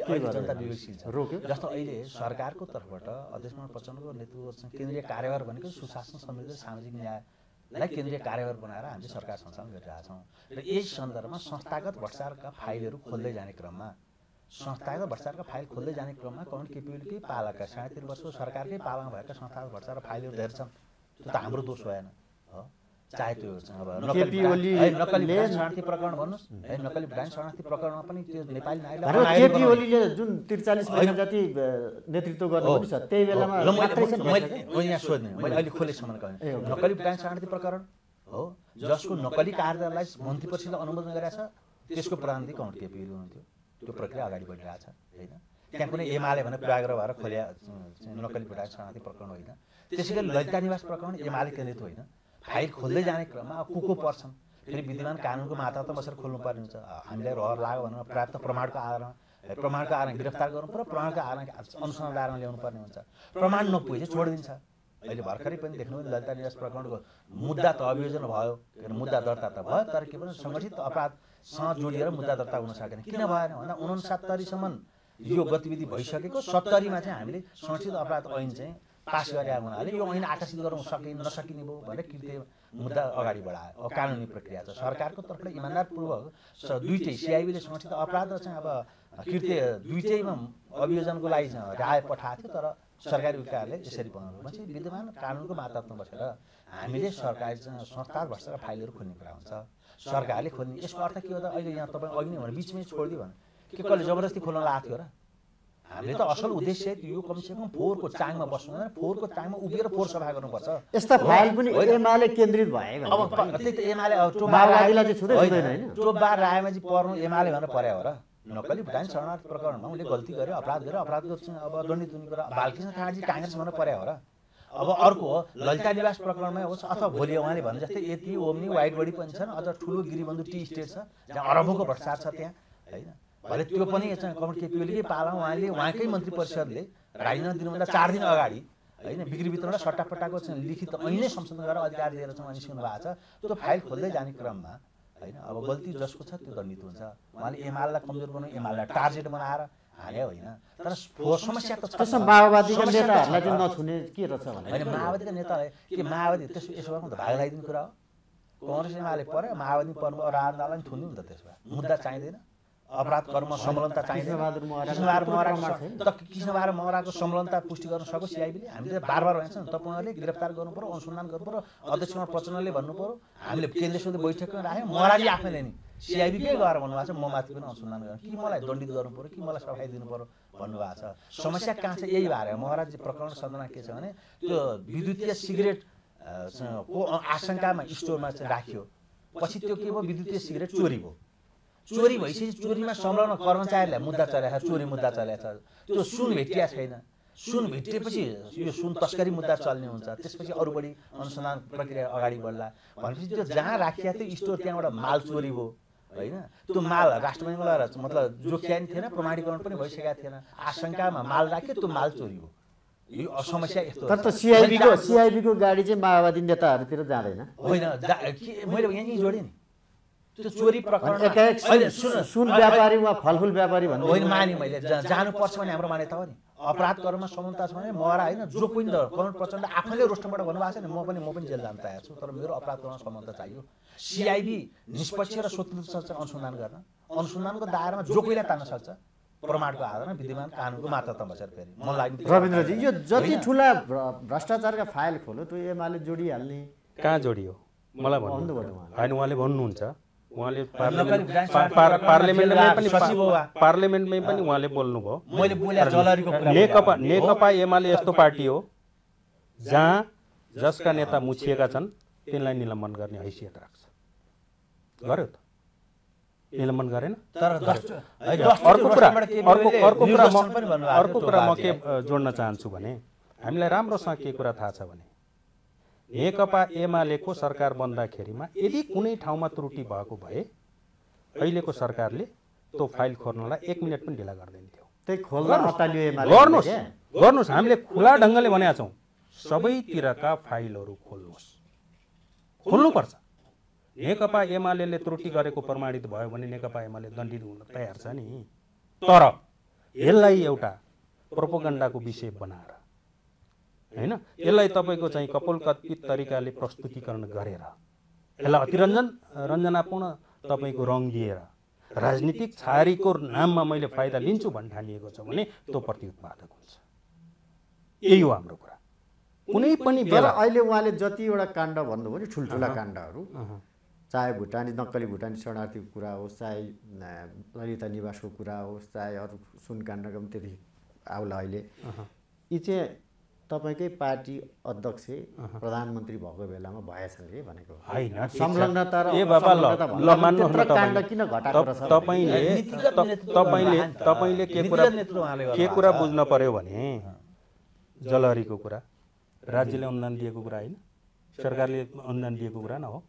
अहिले जनता विवेकशील छ। जस्तो अहिले सरकारको तर्फबाट अध्यक्ष प्रचण्डको नेतृत्वमा केन्द्रीय कार्यभार भनेको सुशासन समृद्धि सामाजिक न्यायलाई केन्द्रीय कार्यभार बनाएर हामीले सरकार सञ्चालन गरिरहेका छौँ र यही सन्दर्भमा संस्थागत भ्रष्टाचारका फाइलहरु खोल्दै जाने क्रममा संस्थागत भ्रष्टाचारका फाइल खोल्दै जाने क्रममा कमन केपी ओलीकै पालाका साढे तीन वर्षको सरकारकै पालामा भएका संस्थागत भ्रष्टाचार फाइलहरू धेरै छन्। त्यो त हाम्रो दोष भएन हो, चाहे त्यो केपी ओली नक्कली शरणार्थी प्रकरण भन्नुस्, नक्कली भुटानी शरणार्थी प्रकरणमा पनि त्यो नेपाली नागरिकलाई केपी ओलीले जुन त्रिचालीस महिना जति नेतृत्व गर्नुभएको छ त्यही बेलामा मैले यहाँ सोध्ने मैले अहिले खोलेसम्म भने नक्कली भुटानी शरणार्थी प्रकरण हो जसको नक्कली कार्यालयलाई मन्त्री परिषदले अनुमोदन गरेको छ, त्यसको प्रधानमन्त्री कमन केपी ओली हुनुहुन्थ्यो। त्यो प्रक्रिया अगाडि बढिरहेछ हैन? त्यहाँ कुनै एमाले भने पूर्वाग्रह भएर खोल्या नक्कली भुटानी शरणार्थी प्रकरण होइन, त्यसै गरी ललिता निवास प्रकरण एमाले केन्द्रित होइन। फाइल खोल्दै जाने क्रममा को को पर्छन्? फेरि विद्यमान कानुनको मातामा बसेर खोल्नु पर्ने हुन्छ। हामीलाई रहर लाग्यो भने प्राप्त प्रमाणको आधारमा प्रमाणको आधारमा गिरफ्तार गर्नु पर्यो, प्रमाणको आधारमा अनुसन्धानको आधारमा ल्याउनु पर्ने हुन्छ। प्रमाण नपुगे छोडिदिन्छ। अहिले भर्खरै पनि देख्नुभयो ललिता निवास प्रकरणको मुद्दा त अभियोजन भयो, मुद्दा दर्ता त भयो, तर के भन्छ सङ्गठित अपराधसँग जोडिएर मुद्दा दर्ता हुन सकेन। किन भएन भन्दा उनसत्तरीसम्म यो गतिविधि भइसकेको सत्तरीमा चाहिँ हामीले सङ्गठित अपराध ऐन चाहिँ पास गरे हुनाले यो ऐन आकर्षित गर्न सकि नसकिने भयो भनेर कृत्य मुद्दा अगाडि बढायो। कानुनी प्रक्रिया छ सरकारको तर्फले इमान्दारपूर्वक दुईटै सिआइबीले सङ्गठित अपराध र चाहिँ अब कृत्य दुईटैमा अभियोजनको लागि राय पठाएको थियो, तर सरकारी उकायले यसरी बनाउनु भने विद्यमान कानुनको मातहतमा बसेर हामीले सरकारी संस्थागत भ्रष्टाचार फाइलहरू खोल्ने कुरा हुन्छ। सरकारले खोल्ने यसको अर्थ के हो त? अहिले यहाँ तपाईँ अघि नै भने बिचमै छोडिदियो भने के कसले जबरजस्ती खोल्न लागेको थियो र? हामीले त असल उद्देश्य यो कमसेकम फोहोरको चाङमा बस्नु हुँदैन, फोहोरको चाङमा उभिएर फोहोर सफा गर्नुपर्छ। यस्ता फाइल पनि एमाले केन्द्रित भए अब त्यही त एमाले माओवादीलाई चाहिँ छुदै छुदैन हैन? टोपबार रायमाझी पर्नु एमाले भनेर पर्या हो र? नक्कली भुटानी शरणार्थी प्रकरणमा उनले गल्ती गर्यो, अपराध गर्यो, अपराधको अब दण्डित हुने कुरा बालकृष्ण ठाडजी काङ्ग्रेस भनेर पर्या हो र? अब अर्को हो ललिता निवास प्रकरणमा होस् अथवा भोलि उहाँले भने जस्तै यति ओम्नी वाइड बडी पनि छन्, अझ ठुलो गिरिबन्धु टी स्टेट छ जहाँ अरबौंको भ्रष्टाचार छ त्यहाँ हैन? भले त्यो पनि कमन केपी ओलीकै पालामा उहाँले उहाँकै मन्त्री परिषदले राजीनामा दिनुभन्दा चार दिन अगाडि होइन बिक्री वितरण र सट्टापट्टाको लिखित ऐनै संशोधन गरेर अधिकार दिएर चाहिँ निस्किनु भएको छ। त्यो फाइल खोल्दै जाने क्रममा होइन अब गल्ती जसको छ त्यो दण्डित हुन्छ। उहाँले एमालेलाई कमजोर बनाउने एमालेलाई टार्गेट बनाएर हाने होइन, तर समस्या त छ। माओवादीका नेताहरूलाई चाहिँ नछुने के रहेछ भने माओवादीका नेतालाई के माओवादी त्यसो यसो गर्नु त भाग लगाइदिने कुरा हो। कङ्ग्रेस एमाले पऱ्यो, माओवादी पर्नु, राजनीतिलाई थुन्नु नि त, त्यसमा मुद्दा चाहिँदैन। अपराध कर्म सम्बलनता चाहिन्छ त कृष्णबहादुर महराजको सम्बलनता पुष्टि गर्न सको सीआईबीले हामीले बारबार भन्छन् तपाईहरुले गिरफ्तार गर्नु पर्यो अनुसन्धान गर्नु पर्यो अध्यक्षमा प्रचण्डले भन्नु पर्यो हामीले केन्द्रीय समिति बैठकमा राख्यौं महराजले आफैले नि सीआईबी के गरेर भन्नुभएको छ म माथि पनि अनुसन्धान गर्न कि मलाई दण्डित गर्नु पर्यो कि मलाई सफाई दिनु पर्यो भन्नुभएको छ समस्या कहाँ छ यही भएर महराजले प्रकरण सन्दर्भमा के छ भने त्यो विद्युतीय सिगरेट को आशंकामा स्टोरमा चाहिँ राख्यो पछि त्यो के भयो विद्युतीय सिगरेट चोरी भयो चोरी भइसक्यो चोरीमा संलग्न कर्मचारीलाई मुद्दा चलाएको छ चोरी मुद्दा चलाएको छ त्यो सुन भेटिया छैन सुन भेटिएपछि यो सुन तस्करी मुद्दा चल्ने हुन्छ त्यसपछि अरु बढी अनुसन्धान प्रक्रिया अगाडि बढ्ला भनेपछि त्यो जहाँ राखिया थियो स्टोर त्यहाँबाट माल चोरी भयो हैन त्यो माल राष्ट्रमन्त्रीले मतलब जोखिया नि थिएन प्रमाणीकरण पनि भइसकेको थिएन आशंकामा माल राख्यो त्यो माल चोरी भयो यो समस्या यस्तो तर त सीआईबी को सीआईबी को गाडी चाहिँ माओवादी नेताहरुतिर जाँदैन हैन मैले यही जोडे नि त्यो चोरी प्रकरण अहिले सुन सुन व्यापारी वा फलफुल व्यापारी भन्नु होइन माने मैले जानु पर्छ भने हाम्रो मान्यता हो नि अपराध कर्ममा समन्ता छ भने महरा हैन जो पनि प्रचण्ड आफैले रोस्टमबाट भन्नुभएको छ नि म पनि म पनि जेल जान तयार छु तर मेरो अपराध कर्ममा समन्ता चाहियो सीआईबी निष्पक्ष र स्वतन्त्र छ अनुसन्धान गर्न अनुसन्धानको दायरामा जो कोहीलाई तान्न सक्छ प्रमाणको आधारमा विद्यमान कानुनको मात्रामा बसेर फेरि मन लाग्यो रविन्द्र जी यो जति ठूला भ्रष्टाचारका फाइल खोल्यो त्यो एमाले जोडिहाल्ने कहाँ जोडियो मलाई भन्नु हैन उहाँले भन्नुहुन्छ उहाँले पार्लियामेन्टमै पनि पार्लियामेन्टमै पनि उहाँले बोल्नु भयो मैले बोले जलरीको कुरा नेकपा नेकपा एमाले यस्तो पार्टी हो जहाँ जसका नेता मुछिएका छन् तिनलाई निलम्बन गर्ने हैसियत राख्छ गर्यो त निलम्बन गरेन तर अर्को कुरा अर्को अर्को कुरा म अर्को कुरा म के जोड्न चाहन्छु भने हामीलाई राम्रोसँग के कुरा थाहा छ भने नेकपा एमालेको सरकार बन्दाखेरिमा यदि कुनै ठाउँमा त्रुटि भएको भए अहिलेको सरकारले त्यो फाइल खोल्नलाई एक मिनेट पनि ढिला गर्दैन थियो त्यही खोल्न हटालियो एमाले गर्नुस् गर्नुस् हामीले खुला ढंगले भनेका छौं सबैतिरका फाइलहरू खोल्नुस् खोल्नु पर्छ नेकपा एमालेले त्रुटि गरेको प्रमाणित भयो भने नेकपा एमाले दण्डित हुन तयार छ नि तर यसलाई एउटा प्रोपोगन्डाको विषय बनाएर हैन यसलाई तपाईको चाहिँ कपोलकल्पित तरिकाले प्रस्तुतीकरण गरेर यसलाई अतिरञ्जन रञ्जनापूर्ण तपाईको रङ दिएर राजनीतिक छारीको नाममा मैले फाइदा लिन्छु भन्न ठानिएको छ भने त्यो प्रतिउत्पादक हुन्छ यही हो हाम्रो कुरा कुनै पनि बेला अहिले उहाँले जति एउटा काण्ड भन्नुभयो नि ठुलठुला काण्डहरू चाहे भुटानी नक्कली भुटानी शरणार्थीको कुरा होस् चाहे ललिता निवासको कुरा होस् चाहे अरू सुन काण्डको पनि त्यति आउला अहिले यी चाहिँ तपाईकै पार्टी अध्यक्ष प्रधानमन्त्री भएको बेलामा भएछन् के भनेको हैन संलग्नता र ए बाबा ल मान्नु न तपाईले किन घटाएको रहेछ तपाईले तपाईले तपाईले के कुरा के कुरा बुझ्न पर्यो भने जलहरीको कुरा राज्यले अनुदान दिएको कुरा हैन सरकारले अनुदान दिएको कुरा न हो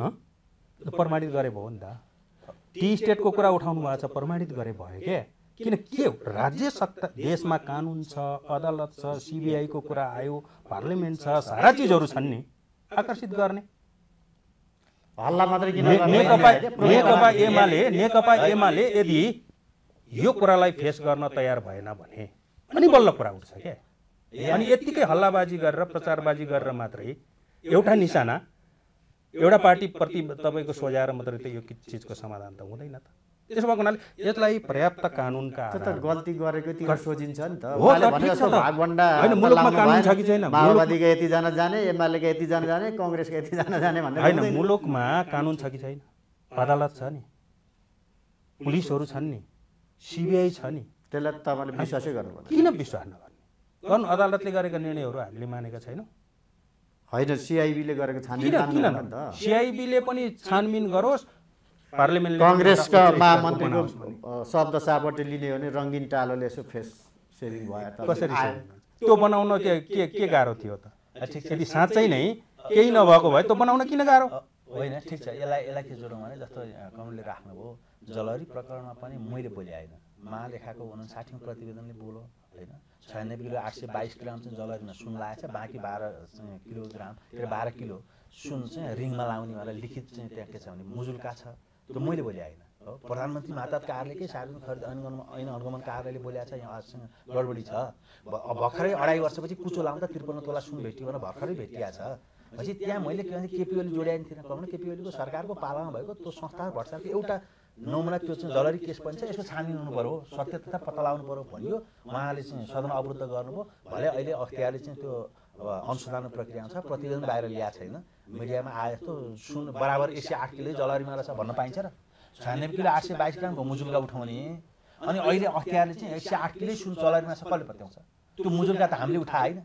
ह प्रमाणित गरे भयो नि त टी स्टेटको कुरा उठाउनु भएको छ प्रमाणित गरे भयो के किन के राज्य सत्ता देशमा कानुन छ अदालत छ सीबीआई को कुरा आयो पार्लियामेन्ट छ सारा चीजहरु छन् नि आकर्षित गर्ने हल्ला मात्रै किन नेकपा नेकपा एमाले नेकपा एमाले यदि यो कुरालाई फेस गर्न तयार भएन भने अनि बल्ल कुरा उठ्छ के अनि यतिकै हल्लाबाजी गरेर प्रचारबाजी गरेर मात्रै एउटा निशाना एउटा पार्टी प्रति तपाईको सोझाएर मात्रै त यो चीजको समाधान त हुँदैन त त्यसो भएको हुनाले यसलाई पर्याप्त कानुनका आधारमा त गल्ती गरेको तिर सोझिन्छ नि त उहाँले भने जस्तो भागवण्डा हैन मुलुकमा कानुन छ कि छैन माओवादीको यति जना जाने एमालेको यति जना जाने कांग्रेसको यति जना जाने भन्दै हैन मुलुकमा कानुन छ कि छैन अदालत छ नि पुलिसहरु छन् नि सीबीआई छ नि त्यसलाई तपाईले विश्वासै गर्नुपर्छ किन विश्वास नगर्ने गर्नु अदालतले गरेका निर्णयहरु हामीले मानेका छैनौं हैन सीआईबीले गरेको छानबिन गर्नु नि त सीआईबीले पनि छानबिन गरोस् पार्लियामेन्टले कांग्रेसका महामन्त्रीको शब्द साबटे लिने हो भने रंगीन टालोले यसो फेस सेभिङ भयो त कसरी त्यो बनाउन के के के गाह्रो थियो त ठीक छ यदि साच्चै नै केही नभएको भए त्यो बनाउन किन गाह्रो होइन ठीक छ यसलाई यसलाई के जोडौं भने जस्तो कमले राख्नु भो जलहरी प्रकरणमा पनि मैले बोले हैन महालेखाको उनन्साठी औं प्रतिवेदनले बोलो हैन छयानब्बे किलो आठ सय बाइस ग्राम चाहिँ जलहरीमा सुन लागेछ बाँकी बाह्र किलोग्राम र बाह्र किलो सुन चाहिँ रिङमा लाउने वाला लिखित चाहिँ त्यहाँ के छ भने मुजुलका छ त्यो मैले बोले हैन हो प्रधानमन्त्री मातहत कार्यालयकै सार्वजनिक खरिद ऐन अनुगमन कार्यालयले बोलेको छ यहाँ आजसँग गडबडी छ भर्खरै अढाई वर्षपछि कुचो लाउँदा त्रिपन्न तोला सुन भेटियो भने भर्खरै भेटिया छ पछि त्यहाँ मैले के भन्छ केपी ओली जोड्याइन थिएन कमन केपी ओलीको सरकारको पालामा भएको त्यो संस्था भट्टराको एउटा नौमना त्यो चाहिँ जलरी केस पनि छ, यसको छानबिन हुनु पर्यो, सत्य तथा पत्ता लगाउनु पर्यो भनियो। उहाँले चाहिँ सदन अवरुद्ध गर्नुभयो। भले अहिले अख्तियारले चाहिँ त्यो अनुसन्धान प्रक्रिया छ, प्रतिवेदन बाहिर ल्याएको छैन, मिडियामा आए जस्तो सुन बराबर एक सय आठ किलो जलरीमा रहेछ भन्न पाइन्छ र? छयानब्बे किलो आठ सय बाइस ग्राम मुजुल्का उठाउने, अनि अहिले अख्तियारले चाहिँ एक सय आठ किलो सुन जलरीमा सबैले पत्याउँछ। त्यो मुजुल्का त हामीले उठाएन,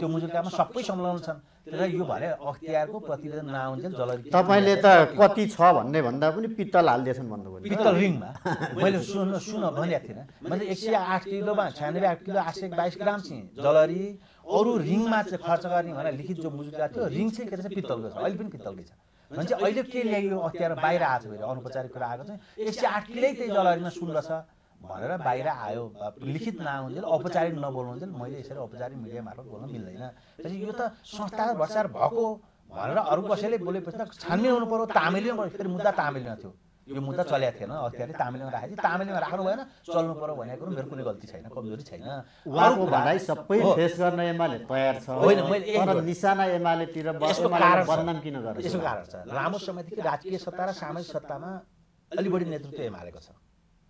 त्यो मुजुल्कामा सबै संलग्न छन्। यो भने अख्तियारको प्रतिवेदन नआउन्जेल जलरी तपाईले त कति छ भन्ने भन्दा पनि पित्तल हाल्दैछन् भन्नु भयो। पित्तल रिङमा मैले सुन सुन भनेको थिएन, मैले एक सय आठ किलोमा छयानब्बे किलो आठ सय बाइस ग्राम चाहिँ जलरी अरु रिङमा चाहिँ खर्च गर्ने भनेर लिखित जो मुजुल्का थियो रिङ चाहिँ के रहेछ पित्तलको छ, अहिले पनि पित्तलकै छ। भन्छ अहिले के ल्यायो अख्तियार बाहिर आछ भने अनौपचारिक कुरा आएको चाहिँ एक सय आठ किलै त्यही जलरीमा सुन रहेछ भनेर बाहिर आयो। लिखित नहुन्जेल औपचारिक नबोल्नुन्जेल मैले यसरी औपचारिक मिडिया मार्फत बोल्न मिल्दैन। त्यसैले यो त संस्थागत भ्रष्टाचार भएको भनेर अरू कसैले बोलेपछि त छानबिन हुनु पर्यो। तामेलीमा फेरि मुद्दा तामेलीमा थियो, यो मुद्दा चलेको थिएन, अख्तियारले तामेलीमा राखेपछि तामेलीमा राख्नु भएन, चल्नु पर्यो भनेको मेरो कुनै गल्ती छैन, कमजोरी छैन। उहाँको भनाइ सबै फेस गर्न एमाले तयार छ हैन? मैले एक निशाना एमालेतिर बदनाम किन गर्छ? यसको कारण छ लामो समयदेखि राजकीय सत्ता र सामाजिक सत्तामा अलि बढी नेतृत्व एमालेको छ।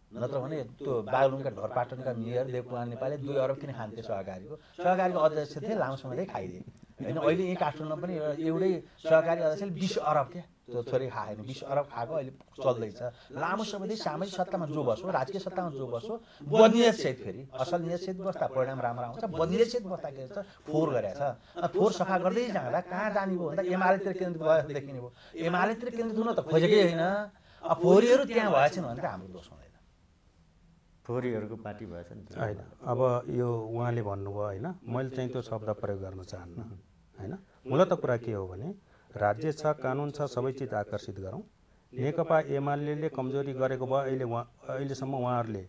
नत्र भने त्यो बागलुङका ढोरपाटनका मेयर देवकुमार नेपालले दुई अरब किन खान्थे? सहकारीको सहकारीको अध्यक्ष थिए, लामो समयदेखि खाइदिए होइन? अहिले यहीँ काठमाडौँमा पनि एउटै सहकारी अध्यक्षले बिस अरब क्या त्यो थोरै खाएन, बिस अरब खाएको अहिले चल्दैछ। लामो समयदेखि सामाजिक सत्तामा जो बस्यो, राजकीय सत्तामा जो बस्यो बदनियतसहित, फेरि असल नियतसहित बस्दा परिणाम राम्रो आउँछ, बदनियतसहित बस्दा के छ फोहोर गरेछ। फोहोर सफा गर्दै जाँदा कहाँ जाने भयो भन्दा एमालेतिर केन्द्रित भयो देखिने भयो। एमालेतिर केन्द्रित हुन त खोजेकै होइन, अब फोहोरीहरू त्यहाँ भएछन् भने त हाम्रो दोष हुँदैन, छोरीहरूको पार्टी भएछ नि होइन? अब यो उहाँले भन्नुभयो होइन, मैले चाहिँ त्यो शब्द प्रयोग गर्न चाहन्न होइन। मूलत कुरा के हो भने राज्य छ, कानुन छ, सबै चिज आकर्षित गरौँ। नेकपा एमाले कमजोरी गरेको भयो अहिले उहाँ अहिलेसम्म उहाँहरूले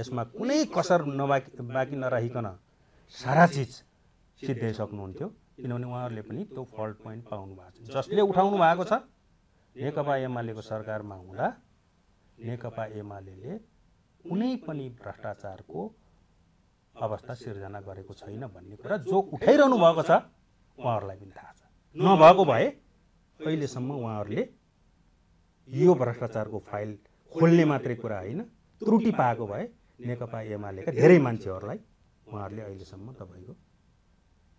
यसमा कुनै कसर नबाकी बाँकी नराखिकन सारा चिज सिद्ध्याइसक्नुहुन्थ्यो, किनभने उहाँहरूले पनि त्यो फल्ट पोइन्ट पाउनु भएको छ। जसले उठाउनु भएको छ नेकपा एमालेको सरकारमा हुँदा नेकपा एमाले कुनै पनि भ्रष्टाचारको अवस्था सिर्जना गरेको छैन भन्ने कुरा जो उठाइरहनु भएको छ उहाँहरूलाई पनि थाहा छ। नभएको भए अहिलेसम्म उहाँहरूले यो भ्रष्टाचारको फाइल खोल्ने मात्रै कुरा होइन, त्रुटि पाएको भए नेकपा एमालेका धेरै मान्छेहरूलाई उहाँहरूले अहिलेसम्म तपाईँको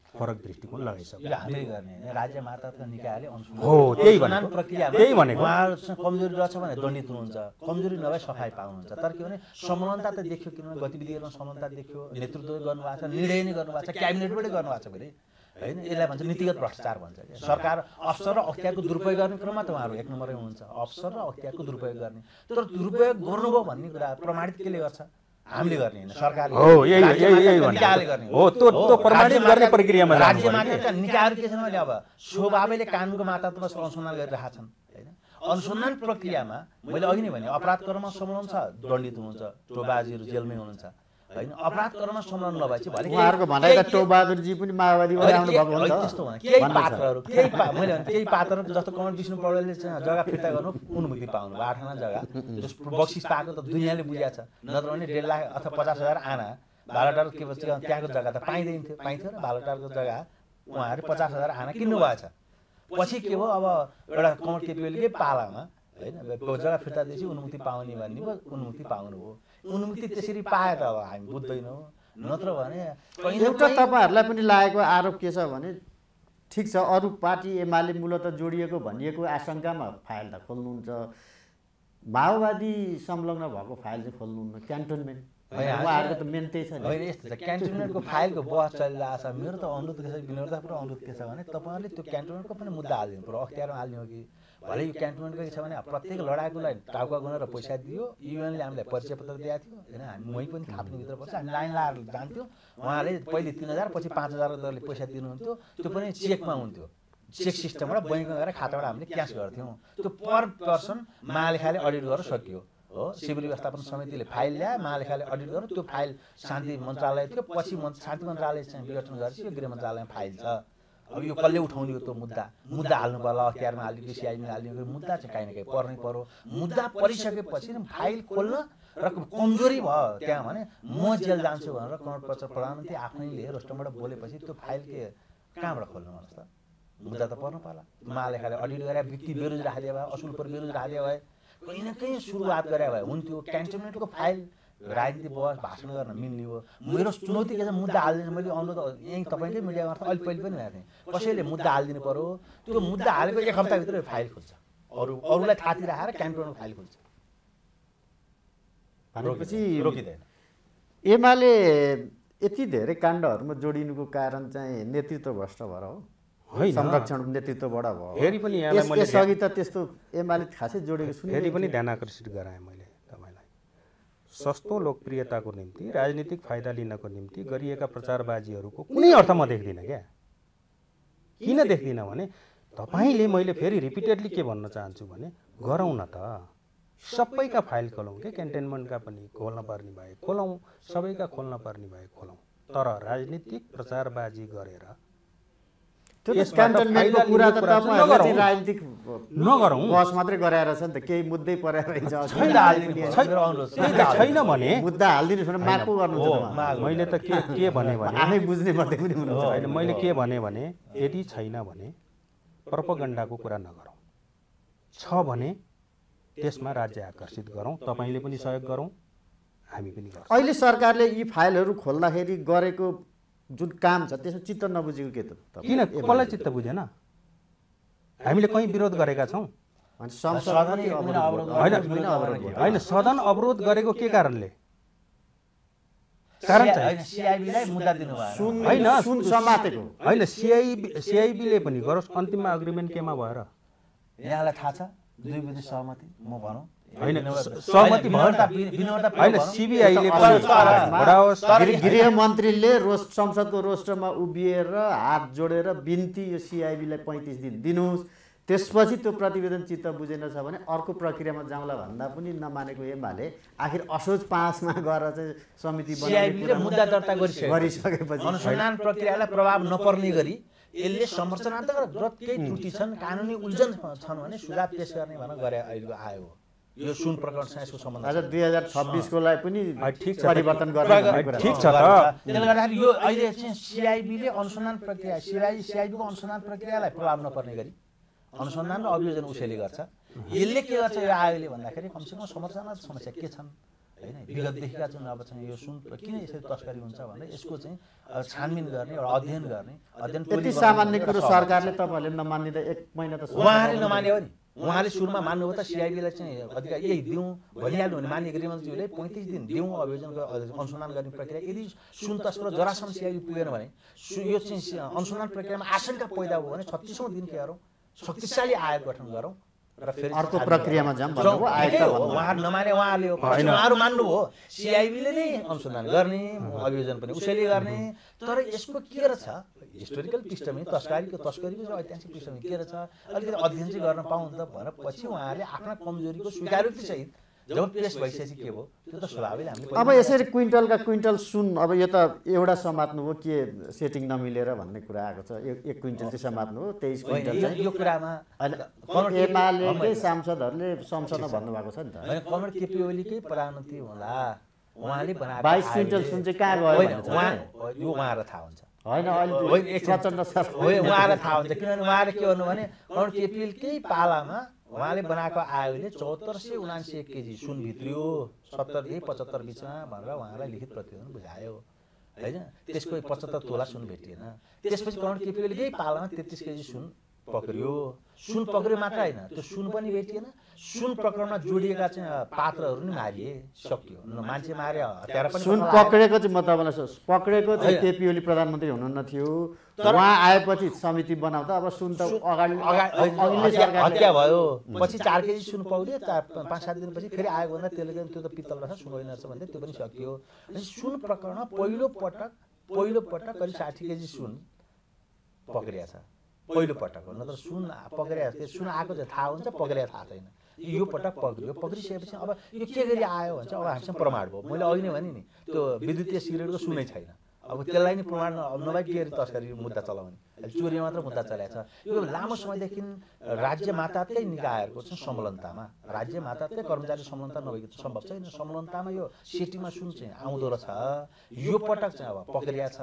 फरक दृष्टिकोण लगाइसक्यो। राज्य मार्फतका निकायले हो त्यही भनेको प्रक्रिया, त्यही भनेको उहाँहरूसँग कमजोरी रहेछ भने दण्डित हुनुहुन्छ, कमजोरी नभए सफाई पाउनुहुन्छ। तर के भने समन्वयता त देखियो, किनभने गतिविधिहरूमा समन्वयता देखियो, नेतृत्व गर्नुभएको छ, निर्णय नै गर्नुभएको छ, क्याबिनेटबाटै गर्नुभएको छ फेरि होइन? यसलाई भन्छ नीतिगत भ्रष्टाचार भन्छ क्या। सरकार अफसर र अख्तियारको दुरुपयोग गर्ने क्रममा त उहाँहरू एक नम्बरै हुनुहुन्छ, अफसर र अख्तियारको दुरुपयोग गर्ने। तर दुरुपयोग गर्नुभयो भन्ने कुरा प्रमाणित केले गर्छ? हामीले गर्ने हैन, सरकारले हो। यही यही यही निकायले गर्ने हो, त्यो त्यो प्रमाणित गर्ने प्रक्रियामा राज्य मार्फतका निकायहरू के छन् भने अब स्वभावले कानुनको मार्फतमा अनुसन्धान गरिरहेका छन् हैन? अनुसन्धान प्रक्रियामा मैले अघि नै भने अपराध कर्ममा संलग्न छ दण्डित हुनुहुन्छ, टोबाजीहरू जेलमै हुनुहुन्छ हैन? अपराध कर्ममा संलग्न नभएपछि भले उहाँहरुको भनाइ त टोबहादुरजी पनि माओवादी भएर आउनु भएको हुन्छ। त्यस्तो भने केही पात्रहरु केही मैले भने केही पात्रहरु जस्तो कमन विष्णु पौडेलले जग्गा फिर्ता गर्नु उन्मुक्ति पाउनु भयो, आठ आना जग्गा जसको बक्सिस पाएको त दुनियाले बुझ्या छ। नत्र भने डेढ लाख अथवा पचास हजार आना बालटार के भन्छ त्यहाँको जग्गा त पाइँदैन थियो, पाइन्थ्यो र? बालटारको जग्गा उहाँहरु पचास हजार आना किन्नु भएछ। पछि के भयो, अब एउटा कमन केपी ओलीकै पालामा हैन जग्गा फिर्ता दिएपछि उन्मुक्ति पाउने भन्ने भयो, उन्मुक्ति पाउनु हो। उन्मुक्ति त्यसरी पाए त अब हामी बुझ्दैनौँ। नत्र भने एउटा तपाईँहरूलाई पनि लागेको आरोप के छ भने ठिक छ अरू पार्टी एमाले मूलत जोडिएको भनिएको आशंकामा फाइल त खोल्नुहुन्छ, माओवादी संलग्न भएको फाइल चाहिँ खोल्नुहुन्न, क्यान्टोनमेन्ट उहाँहरूको त मेन त्यही छ नि होइन? यस्तो छ क्यान्टोनमेन्टको फाइलको बहस चलिरहेको छ। मेरो त अनुरोध के छ, विनम्रतापूर्ण अनुरोध के छ भने तपाईँहरूले त्यो क्यान्टोनमेन्टको पनि मुद्दा हालिदिनु पर्यो, अख्तियारमा हाल्ने हो कि? भले यो क्यान्टोनमेन्टको के छ भने प्रत्येक लडाकुलाई टाउका गुनेर पैसा दियो, युएनले हामीलाई परिचय पत्र दिएको थियो होइन? हामी मै पनि थाप्नुभित्र पर्छ, हामी लाइन लाएर जान्थ्यौँ। उहाँले पहिले तिन हजार पछि पाँच हजार दरले पैसा दिनुहुन्थ्यो, त्यो पनि चेकमा हुन्थ्यो, चेक सिस्टमबाट बैङ्कमा गएर खाताबाट हामीले क्यास गर्थ्यौँ। त्यो पर पर्सन महालेखाले अडिट गर्न सकियो हो, सिभिल व्यवस्थापन समितिले फाइल ल्याए, महालेखाले अडिट गर्यो, त्यो फाइल शान्ति मन्त्रालय थियो, पछि शान्ति मन्त्रालय चाहिँ विघटन गरेपछि यो गृह मन्त्रालयमा फाइल छ। अब यो कसले उठाउने हो? त्यो मुद्दा मुद्दा हाल्नु पर्ला, अख्तियारमा हालिदियो, सिआइएमा हालिदियो, मुद्दा चाहिँ काहीँ न काहीँ पर्नै पर्यो। मुद्दा परिसकेपछि फाइल खोल्न र कमजोरी भयो त्यहाँ भने म जेल जान्छु भनेर कमलपत्र प्रधानमन्त्री आफ्नैले रोस्टमबाट बोलेपछि त्यो फाइल के कहाँबाट खोल्नु भन्नुहोस् त? मुद्दा त पर्नु पर्ला। महालेखाले अडिट गरे, वित्तीय बेरोज राखिदियो भए, असुल पर बेरोज राखिदियो भए, कहीं न कहीं सुरुवात गरे भए हुन्थ्यो। क्यान्टोनमेन्टको फाइल राजनीति बहस भाषण गर्न मिल्ने हो। मेरो चुनौती के छ, मुद्दा हाल्दिनु, मैले अनुरोध यही तपाईँकै मिडिया मार्फत अलि पहिले पनि राखेँ, कसैले मुद्दा हाल्दिनु पर्यो, त्यो मुद्दा हालेको एक हप्ताभित्र फाइल खोल्छ, अरू अरूलाई थाती राखेर क्यान्टोनको फाइल खोल्छ, भनेपछि रोकिदैन। एमाले यति धेरै काण्डहरुमा जोडिनुको कारण चाहिँ नेतृत्व भ्रष्ट भएर हो, होइन संरक्षण नेतृत्वबाट भयो। फेरि पनि यहाँलाई मैले यसअघि त त्यस्तो एमाले खासै जोडेको छु। फेरि पनि ध्यान आकर्षित गराएँ मैले तपाईलाई, सस्तो लोकप्रियताको निम्ति राजनीतिक फाइदा लिनको निम्ति गरिएका प्रचारबाजीहरुको कुनै अर्थमा देख्दिन क्या। किन देख्दिन भने तपाईले, मैले फेरि रिपिटेडली के भन्न चाहन्छु भने, गरौँ न त, सबैका फाइल खोलौँ के, क्यान्टोनमेन्टका पनि खोल्न पर्ने भए खोलौँ, सबैका खोल्न पर्ने भए खोलौँ, तर राजनीतिक प्रचारबाजी गरेर क्यान्टोनमेन्टको कुरा त तपाईहरुले राजनीतिक नगरौँ बस मात्रै गराएर छ नि त, केही मुद्दै परेर हुन्छ छैन, छैन भने मुद्दा हाल्दिनुस् भने मागको गर्नुहुन्छ। मैले त के के भने भने आफै बुझ्ने मात्रै पनि हुनुहुन्छ। हैन, मैले के भने भने यदि छैन भने प्रोपगण्डाको कुरा नगरौँ, छ भने त्यसमा राज्य आकर्षित गरौँ, तपाईले पनि सहयोग गरौँ, हामी पनि गर्छौं। अहिले सरकारले यी फाइलहरु खोल्दाखेरि गरेको जुन काम छ त्यसमा चित्त नबुझेको के त? किन कसलाई चित्त बुझेन? हामीले कहीं विरोध गरेका छौं? हैन, सदन अवरोध गरेको के कारणले? कारण चाहिँ सीआईबीलाई मुद्दा दिनु भएन, सुन समातेको हैन, सीआईबी सीआईबीले पनि गरोस्। अन्तिममा अग्रीमेन्ट केमा भयो र? यहाँलाई थाहा छ, दुई विधि सहमति म भनौं हैन, सहमति भर्ता विनोदता हैन, सीबीआईले बढाओस्, गृह मन्त्रीले रोस्ट संसदको रोस्टरमा उभिएर हात जोडेर बिन्ती यो सीआईबीलाई पैँतीस दिन दिनुस्, त्यसपछि त्यो प्रतिवेदन चित्त बुझेन छ भने अर्को प्रक्रियामा जाउँला भन्दा पनि नमानेको एमाले आखिर असोज पाँच मा गएर चाहिँ समिति बनाएर मुद्दा दर्ता गरिसकेपछि अनुसन्धान प्रक्रियालाई प्रभाव नपर्ने गरी यसले संरचनागत केही त्रुटि छन्, कानुनी उल्झन छन् भने सुझाव पेश गर्ने भनेर गरे अहिले आयो। यो सुन प्रकरणसँग यसको सम्बन्ध आज दुई हजार छब्बीस को लागि पनि ठिक छ, परिवर्तन गर्ने कुरा ठिक छ त। त्यसले गर्दाखेरि यो अहिले चाहिँ सीआईबीले अनुसन्धान प्रक्रिया सीआईबी सीआईबीको अनुसन्धान प्रक्रियालाई प्रभाव नपर्ने गरी अनुसन्धान र अभियोजन उसैले गर्छ। यसले के गर्छ यो आयोगले भन्दाखेरि कमसेकम संरचनागत समस्या के छन् हैन, विगतदेखिका जुन अब चाहिँ यो सुन किन यसरी तस्करी हुन्छ भने यसको चाहिँ छानबिन गर्ने एउटा अध्ययन गर्ने अध्ययन टोली। यति सामान्य कुरा सरकारले तपाईहरुले नमानिदा एक महिना त उहाँले नमान्यो नि, उहाँले सुरुमा मान्नुभयो त सीआईबीलाई चाहिँ अधिकार यही दिउँ भनिहाल्नु भने मान्य गृहमन्त्रीले पैँतीस दिन दिउँ अभियोजनको अनुसन्धान गर्ने प्रक्रिया। यदि सुन तस्कर जरासम्म सीआईबी पुगेन भने यो चाहिँ अनुसन्धान प्रक्रियामा आशंका पैदा भयो भने छत्तीसौं दिन के गरौँ, शक्तिशाली आयोग गठन गरौँ र फेरि अर्को प्रक्रियामा जाम भन्नुभयो। आयो उहाँ नमाने, उहाँले हो उहाँहरु मान्नु हो, सीआईबीले नै अनुसन्धान गर्ने अभियोजन पनि उसैले गर्ने, तर यसको के र छ हिस्टोरिकल पृष्ठभूमि तस्करीको तस्करीको र ऐतिहासिक पृष्ठभूमि के र छ, अलिकति अध्ययन चाहिँ गर्न पाउनु त भनेर पछि उहाँले आफ्ना कमजोरीको स्वीकारोक्ति सहित जब पेश भइसकेपछि के भयो त्यो त स्वाभाविकले हामीले। अब यसरी क्विन्टलका क्विन्टल सुन, अब यो त एउटा समात्नु हो के सेटिङ नमिलेर भन्ने कुरा आएको छ, एक क्विन्टल चाहिँ समात्नु हो तेइस क्विन्टल चाहिँ यो कुरामा एमालेकै सांसदहरुले संसदमा भन्नु भएको छ नि त, कमरेड केपी ओलीकै प्रधानमन्त्री होला उहाँले बनाएको बाइस क्विन्टल सुन चाहिँ कहाँ गयो भन्छ यो उहाँहरुलाई थाहा हुन्छ हैन, अहिले प्रचण्ड सर उहाँहरुलाई थाहा हुन्छ, किनभने उहाँले के भन्नु भने कमरेड केपी ओलीकै पालामा उहाँले बनाएको आयोगले चौहत्तर सय उनासी एक केजी सुन भित्रियो सत्तरदेखि पचहत्तर बिचमा भनेर उहाँलाई लिखित प्रतिवेदन बुझायो हैन, त्यसको पचहत्तर तोला सुन भेटिएन। त्यसपछि कमरेड केपी ओलीकै पालामा तेत्तीस केजी सुन पक्रियो, सुन पक्रियो मात्र हैन त्यो सुन पनि भेटिएन, सुन प्रकरणमा जोडिएका चाहिँ पात्रहरू नि मारिए, सक्यो मान्छे मारे, हत्यारा पनि सुन पक्रेको चाहिँ म तपाईलाई पक्रेको चाहिँ केपी ओली प्रधानमन्त्री हुनुहुन्न थियो, तर उहाँ आएपछि समिति बनाउँदा अब सुन त अगाडि हत्या भयो, पछि चार केजी सुन पौड्यो, चार पाँच सात दिनपछि फेरि आयो भन्दा त्यसले चाहिँ त्यो त पित्तल रहेछ सुन होइन रहेछ भन्दै त्यो पनि सकियो। सुन प्रकरणमा पहिलो पटक पहिलो पटक करिब साठी केजी सुन पक्रिया छ, पहिलो पटक हो, नत्र सुन पक्रिया सुन आएको चाहिँ थाहा हुन्छ, पक्रिया थाहा छैन। यो पटक पक्रियो, पक्रिसकेपछि अब यो के गरी आयो भन्छ, अब हामीसँग प्रमाण भयो, मैले अघि नै भने नि त्यो विद्युतीय सिगरेटको सुनै छैन, अब त्यसलाई नि प्रमाण नभए के गरी तस्करी मुद्दा चलाउने, चोरी मात्र मुद्दा चलाएको छ। यो लामो समयदेखि राज्य माताकै निकायहरूको चाहिँ संलग्नतामा राज्य माताकै कर्मचारी संलग्नता नभएको सम्भव छैन, संलग्नतामा यो सिटीमा सुन चाहिँ आउँदो रहेछ, यो पटक चाहिँ अब पक्रिया छ।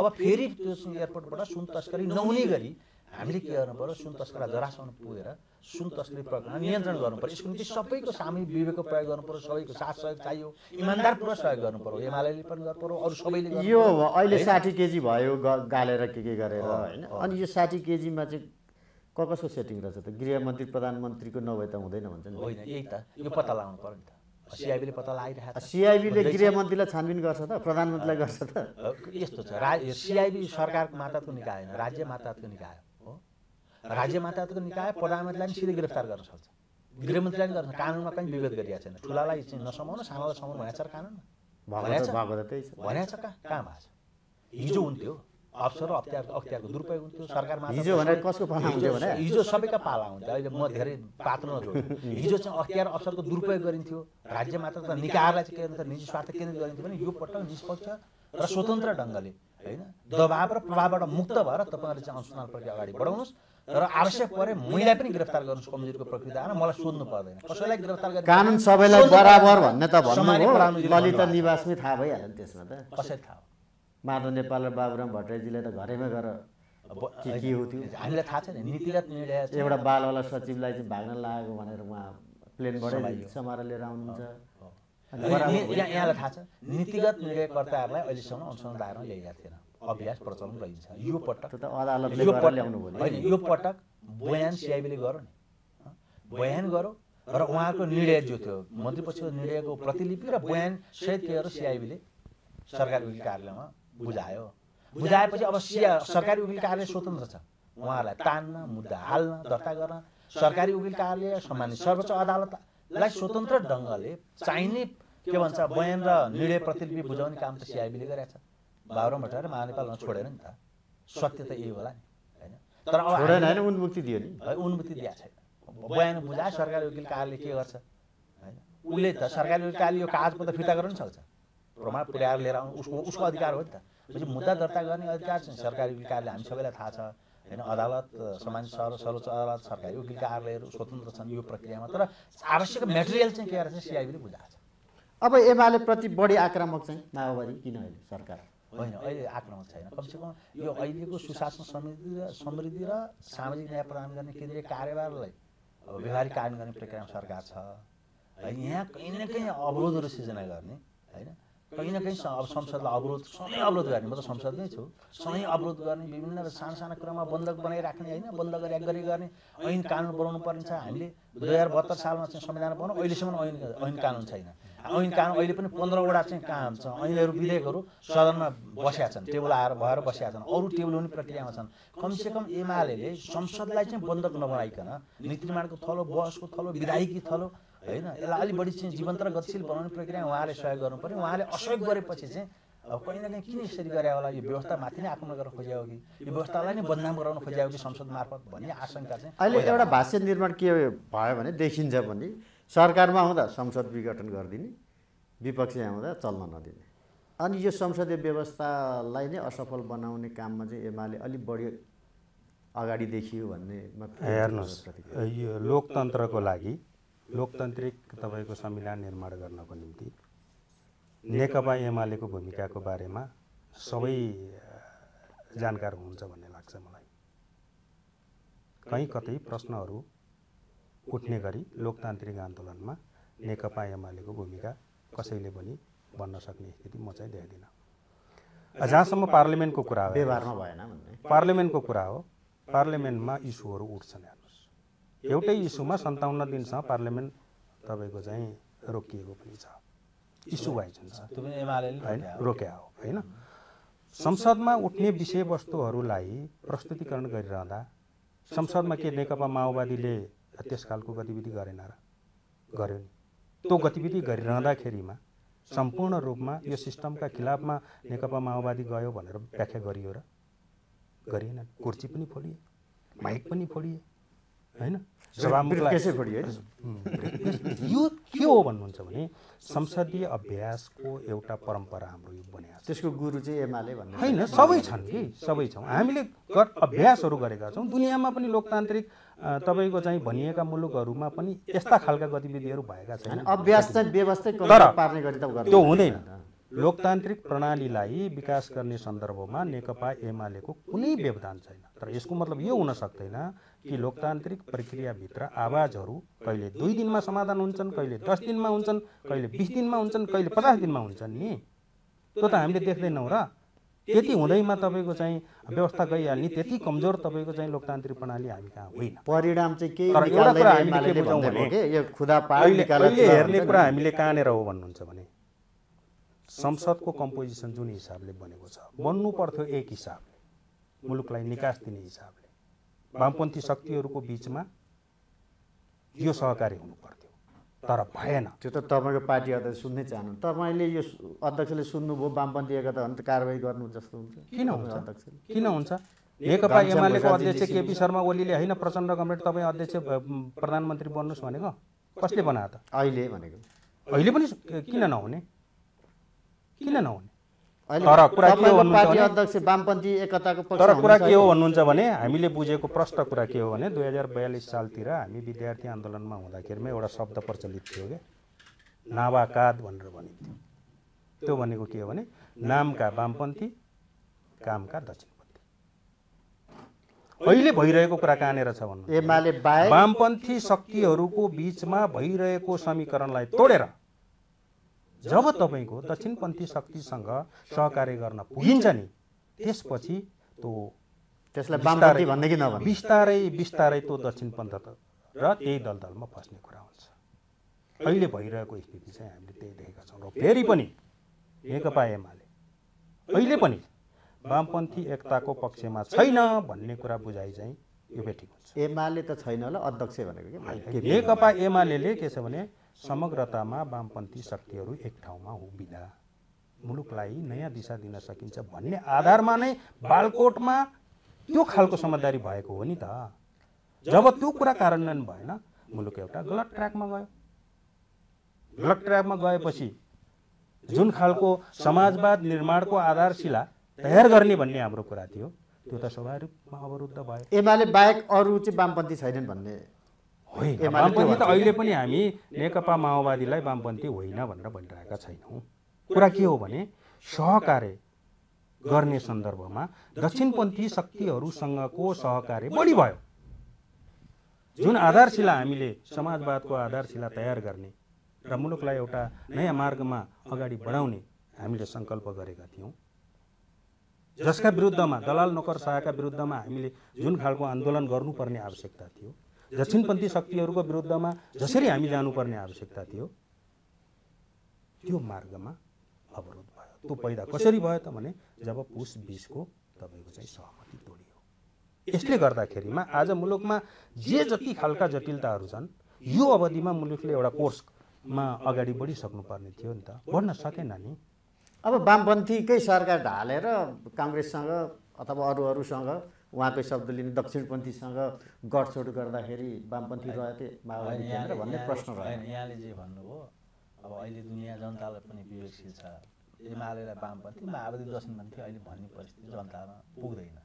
अब फेरि त्यो एयरपोर्टबाट सुन तस्करी नहुने गरी हामीले के गर्न पर्यो सुन तस्करलाई जरासम्म पुगेर सुन तस्करी प्रकरण नियन्त्रण गर्न पर्यो। यसको निम्ति सबैको सामूहिक विवेकको प्रयोग गर्न पर्यो, सबैको साथ सहयोग चाहियो, इमानदार पूर्वक सहयोग गर्न पर्यो, एमालेले पनि गर्न पर्यो, अरु सबैले गर्न पर्यो। यो अहिले साठी केजी भयो गालेर के के गरेर हैन, अनि यो साठी केजीमा चाहिँ कसको सेटिङ रहेछ त? गृहमन्त्री प्रधानमन्त्रीको नभए त हुँदैन भन्छ नि। होइन यही त, यो पत्ता लगाउनु पर्यो नि त। सीआईबीले पत्ता लगाइरहेको छ, सीआईबीले गृहमन्त्रीलाई छानबिन गर्छ त, प्रधानमन्त्रीलाई गर्छ त। यस्तो छ, सीआईबी सरकारको मातहतको निकाय हैन, राज्य मातहतको निकाय हो। राज्य मातहतको निकाय प्रधानमन्त्रीलाई पनि सिधै गिरफ्तार गर्न सक्छ, गृहमन्त्रीलाई पनि गर्न सक्छ। कानुनमा कहीँ विभेद गरिएको छैन, ठुलालाई चाहिँ नसमाउनु सानोलाई समाउनु भनेको छ कानुनमा, भनेको छ भनेको त्यही छ भनेको छ। कहाँ कहाँ भएको छ? हिजो हुन्थ्यो अफसर र अख्तियार अख्तियारको दुरुपयोग हुन्थ्यो सरकारमा। हिजो भनेर कसको पाला हुन्थ्यो भने हिजो सबैका पाला हुन्छ, अहिले म धेरै पात्र नजोड। हिजो चाहिँ अख्तियार अफसरको दुरुपयोग गरिन्थ्यो, राज्य मात्र त निकायहरूलाई चाहिँ के गर्नु त निजी स्वार्थ केन्द्रित गरिन्थ्यो भने यो पटक निष्पक्ष र स्वतन्त्र ढङ्गले हैन दबाब र प्रभावबाट मुक्त भएर तपाईहरुले चाहिँ अनुसन्धान प्रक्रिया अगाडि बढाउनुस् र आवश्यक परे महिला पनि गिरफ्तार गर्नुस्। कमजोरीको प्रक्रिया आएर मलाई सोध्नु पर्दैन, कसैलाई गिरफ्तार गर्ने कानुन सबैलाई बराबर भन्ने त भन्नु हो। ललिता निवासमै थाहा भइहाल्यो त्यसमा त, कसै थाहा माधव नेपाल र बाबुराम भट्टराईजीले त घरैमा गएर के के हो त्यो हामीलाई थाहा छैन। नीतिगत निर्णय एउटा बालवाला सचिवलाई चाहिँ भाग्न लागेको भनेर उहाँ प्लेनबाटै समाएर लिएर आउनुहुन्छ, यहाँलाई थाहा छ। नीतिगत निर्णयकर्ताहरूलाई अहिलेसम्म अनुसन्धानमा ल्याइएको थिएन, अभ्यास प्रचलन रहिन्छ। यो पटक त अदालतले गरेर ल्याउनु भएन। होइन यो पटक बयान सीआईबीले गर्यो नि, बयान गर्यो र उहाँहरूको निर्णय जो थियो मन्त्रीपरिषदको निर्णयको प्रतिलिपि र बयान सहित के गर्यो सीआईबीले सरकारी वकिल कार्यालयमा बुझायो। बुझाएपछि अब सिया सरकारी वकिल कार्यालय स्वतन्त्र छ, उहाँहरूलाई तान्न, मुद्दा हाल्न, दर्ता गर्न सरकारी वकिल कार्यालय सम्मानित सर्वोच्च अदालतलाई स्वतन्त्र ढङ्गले चाहिने के भन्छ बयान र निर्णय प्रतिलिपि बुझाउने काम त सीआईबीले गरेको छ। बाबुराम भट्टराई महानगरपालिकामा छोडेर नि त, सत्य त यही होला नि हैन। तर अब छोडेन हैन, उन्मुक्ति दियो नि, उन्मुक्ति दिएको छैन। बयान बुझाए सरकारी वकिल कार्यालयले के गर्छ हैन, उसले त सरकारी वकिल कार्यालय यो कागजपत्र फिर्ता गर्न सक्छ, प्रमाण पुर्याएर लिएर आउनु उसको उसको अधिकार हो नि त। पछि मुद्दा दर्ता गर्ने अधिकार चाहिँ सरकारी वकिल कार्यालय हामी सबैलाई थाहा छ हैन। अदालत सामान्य सर्वोच्च अदालत सरकारी वकिल कार्यालयहरू स्वतन्त्र छन् यो प्रक्रियामा, तर आवश्यक मेटेरियल चाहिँ के गरेर सीआईबीले बुझाएको छ। अब एमाले प्रति बढी आक्रामक चाहिँ माओवादी किन अहिले सरकार? होइन अहिले आक्रामक छैन, कमसेकम यो अहिलेको सुशासन समिति र समृद्धि र सामाजिक न्याय प्रदान गर्ने केन्द्रीय कार्यभारलाई व्यवहारिक कार्यान्वयन गर्ने प्रक्रियामा सरकार छ हैन। यहाँ कहीँ न कहीँ अवरोधहरू सिर्जना गर्ने हैन, कहीँ न कहीँ अब संसदलाई अवरोध सधैँ अवरोध गर्ने, म त संसदमै छु, सधैँ अवरोध गर्ने, विभिन्न साना साना कुरामा बन्धक बनाइराख्ने होइन, बन्द गरी गरी गर्ने। ऐन कानुन बनाउनु पर्ने छ, हामीले दुई हजार बहत्तर सालमा चाहिँ संविधान बनाउनु, अहिलेसम्म ऐन ऐन कानुन छैन। ऐन कानुन अहिले पनि पन्ध्रवटा चाहिँ काम छ, ऐनहरू विधेयकहरू सदनमा बसेका छन्, टेबल आएर भएर बसेका छन्, अरू टेबल हुने प्रक्रियामा छन्। कमसेकम एमाले संसदलाई चाहिँ बन्धक नबनाइकन नीति निर्माणको थलो, बहसको थलो, विधायकी थलो होइन यसलाई अलिक बढी चाहिँ जीवन्त र गतिशील बनाउने प्रक्रिया उहाँले सहयोग गर्नु पर्यो। उहाँले असहयोग गरेपछि चाहिँ अब कहीँ न कहीँ किन यसरी गरे होला, यो व्यवस्थामाथि नै आक्रमण गर्न खोज्या हो कि, यो व्यवस्थालाई नै बदनाम गराउन खोज्या हो कि संसद मार्फत भन्ने आशंका चाहिँ अहिले एउटा भाष्य निर्माण के भयो भने देखिन्छ भने सरकारमा आउँदा संसद विघटन गरिदिने, विपक्षी आउँदा चल्न नदिने, अनि यो संसदीय व्यवस्थालाई नै असफल बनाउने काममा चाहिँ एमाले अलिक बढी अगाडि देखियो भन्ने मात्र। हेर्नुहोस् यो लोकतन्त्रको लागि, लोकतान्त्रिक तपाईको संविधान निर्माण गर्नको निम्ति नेकपा एमालेको भूमिकाको बारेमा सबै जानकार हुनुहुन्छ भन्ने लाग्छ मलाई। कहीँ कतै प्रश्नहरू उठ्ने गरी लोकतान्त्रिक आन्दोलनमा नेकपा एमालेको भूमिका कसैले पनि भन्न सक्ने स्थिति म चाहिँ देख्दिनँ। जहाँसम्म पार्लियामेन्टको कुरा हो, व्यवहारमा भएन भन्ने पार्लियामेन्टको कुरा हो, पार्लियामेन्टमा इस्युहरू उठ्छन्। एउटै इस्युमा सन्ताउन्न दिनसम्म पार्लियामेन्ट तपाईँको चाहिँ रोकिएको पनि छ, इस्यु वाइज हुन्छ होइन, रोक्या हो होइन। संसदमा उठ्ने विषयवस्तुहरूलाई प्रस्तुतिकरण गरिरहँदा संसदमा के नेकपा माओवादीले त्यस खालको गतिविधि गरेन र गर्यो नि? त्यो गतिविधि गरिरहँदाखेरिमा सम्पूर्ण रूपमा यो सिस्टमका खिलाफमा नेकपा माओवादी गयो भनेर व्याख्या गरियो र गरिएन? कुर्सी पनि फोडिए, माइक पनि फोडिए होइन, यो के हो भन्नुहुन्छ भने संसदीय अभ्यासको एउटा परम्परा हाम्रो यो बन्या, त्यसको गुरु चाहिँ एमाले भन्ने होइन। सबै छन् कि, सबै छौँ हामीले, अभ्यासहरू गरेका छौँ। दुनियाँमा पनि लोकतान्त्रिक तपाईँको चाहिँ भनिएका मुलुकहरूमा पनि यस्ता खालका गतिविधिहरू भएका छैन, अभ्यास चाहिँ व्यवस्थित पार्ने गरी त त्यो हुँदैन। लोकतान्त्रिक प्रणालीलाई विकास गर्ने सन्दर्भमा नेकपा एमालेको कुनै व्यवधान छैन। तर यसको मतलब यो हुन सक्दैन कि लोकतान्त्रिक प्रक्रियाभित्र आवाजहरू कहिले दुई दिनमा समाधान हुन्छन्, कहिले दस दिनमा हुन्छन्, कहिले बीस दिनमा हुन्छन्, कहिले पचास दिनमा हुन्छन् नि। त्यो त हामीले देख्दैनौं र। त्यति हुँदैमा तपाईको चाहिँ व्यवस्था गइहाल्ने, त्यति कमजोर तपाईको चाहिँ लोकतान्त्रिक प्रणाली हामी कहाँ होइन। परिणाम चाहिँ के निकाल्दै हामीले के बुझाउँ भने यो खुदा पार निकाल्छ। हेर्ने कुरा हामीले कहाँनेर हो भन्नुहुन्छ भने संसदको कम्पोजिसन जुन हिसाबले बनेको छ, बन्नु पर्थ्यो एक हिसाबले, मुलुकलाई निकास दिने हिसाबले, वामपन्थी शक्तिहरूको बीचमा यो सहकार्य हुनु पर्थ्यो, तर भएन। त्यो त तपाईको पार्टी अध्यक्ष सुन्नै चाहनु, तपाईले यो अध्यक्षले सुन्नुभयो वामपन्थी एकता हो नि, कारबाही गर्नु जस्तो हुन्छ। किन हुन्छ अध्यक्ष? किन हुन्छ? नेकपा एमालेको अध्यक्ष केपी शर्मा ओलीले हैन प्रचण्ड कमरेड तपाई अध्यक्ष प्रधानमन्त्री बन्नुस् भनेको कसले बनायो त? अहिले भनेको अहिले पनि किन नहुने? किन नहुने? तर कुरा के हो भन्नुहुन्छ भने अध्यक्ष वामपन्थी एकताको पक्ष। तर कुरा के हो भन्नुहुन्छ भने हामीले बुझेको प्रश्न कुरा के हो भने दुई हजार बयालीस सालतिर हामी विद्यार्थी आन्दोलनमा हुँदाखेरमै एउटा शब्द प्रचलित थियो के नावाकाद भनेर भनिन्थ्यो। त्यो भनेको के हो भने नामका वामपन्थी, कामका दक्षिणपन्थी। अहिले भइरहेको कुरा कहाँनेर छ भन्नुहुन्छ? एमाले बाहेक वामपन्थी शक्तिहरूको बीचमा भइरहेको समीकरणलाई तोडेर जब तपाईको दक्षिणपन्थी शक्तिसँग सहकार्य गर्न पुगिन्छ नि, त्यसपछि तो त्यसलाई वामपन्थी भन्ने कि नभन्ने बिस्तारै बिस्तारै तो दक्षिणपन्थ र त्यही दलदलमा फस्ने कुरा हुन्छ। अहिले भइरहेको स्थिति चाहिँ हामीले त्यही देखेका छौं। र फेरि पनि नेकपा एमाले अहिले पनि वामपन्थी एकताको पक्षमा छैन भन्ने कुरा बुझाइ चाहिँ यो बेठिक हुन्छ। एमाले त छैन होला अध्यक्ष भनेको के? नेकपा एमालेले के छ भने समग्रतामा वामपन्थी शक्तिहरू एक ठाउँमा उभिँदा मुलुकलाई नयाँ दिशा दिन सकिन्छ भन्ने आधारमा नै बालकोटमा त्यो खालको समझदारी भएको हो नि त। जब त्यो कुरा कार्यान्वयन भएन, मुलुक एउटा गलत ट्र्याकमा गयो। गलत ट्र्याकमा गएपछि जुन खालको समाजवाद निर्माणको आधारशिला तयार गर्ने भन्ने हाम्रो कुरा थियो, त्यो त स्वाभाविक रूपमा अवरुद्ध भयो। एमाले बाहेक अरू चाहिँ वामपन्थी छैनन् भन्ने होइन। वामपन्थी त अहिले पनि हामी नेकपा माओवादीलाई वामपन्थी होइन भनेर भनिरहेका छैनौँ। कुरा के हो भने सहकार्य गर्ने सन्दर्भमा दक्षिणपन्थी शक्तिहरूसँगको सहकार्य बढी भयो। जुन आधारशिला हामीले समाजवादको आधारशिला तयार गर्ने र मुलुकलाई एउटा नयाँ मार्गमा अगाडि बढाउने हामीले सङ्कल्प गरेका थियौँ, जसका विरुद्धमा दलाल नोकर शाहका विरुद्धमा हामीले जुन खालको आन्दोलन गर्नुपर्ने आवश्यकता थियो, दक्षिणपन्थी शक्तिहरूको विरुद्धमा जसरी हामी जानुपर्ने आवश्यकता थियो, त्यो मार्गमा अवरोध भयो। त्यो पैदा कसरी भयो त भने जब पुस बीस को तपाईको चाहिँ सहमति तोडियो। यसले गर्दाखेरिमा आज मुलुकमा जे जति खालका जटिलताहरू छन्, यो अवधिमा मुलुकले एउटा कोर्समा अगाडि बढिसक्नुपर्ने थियो नि त, बढ्न सकेन नि। अब वामपन्थीकै सरकार ढालेर काङ्ग्रेससँग अथवा अरू अरूसँग उहाँकै शब्द लिने दक्षिणपन्थीसँग गठजोड गर्दाखेरि वामपन्थी रह्यो माओवादी केन्द्र भन्ने प्रश्न रह्यो। यहाँले जे भन्नुभयो अब अहिले दुनियाँ जनतालाई पनि विवेकशील छ। एमालेलाई वामपन्थी, माओवादी दक्षिणपन्थी अहिले भन्ने परिस्थिति जनतामा पुग्दैन हैन।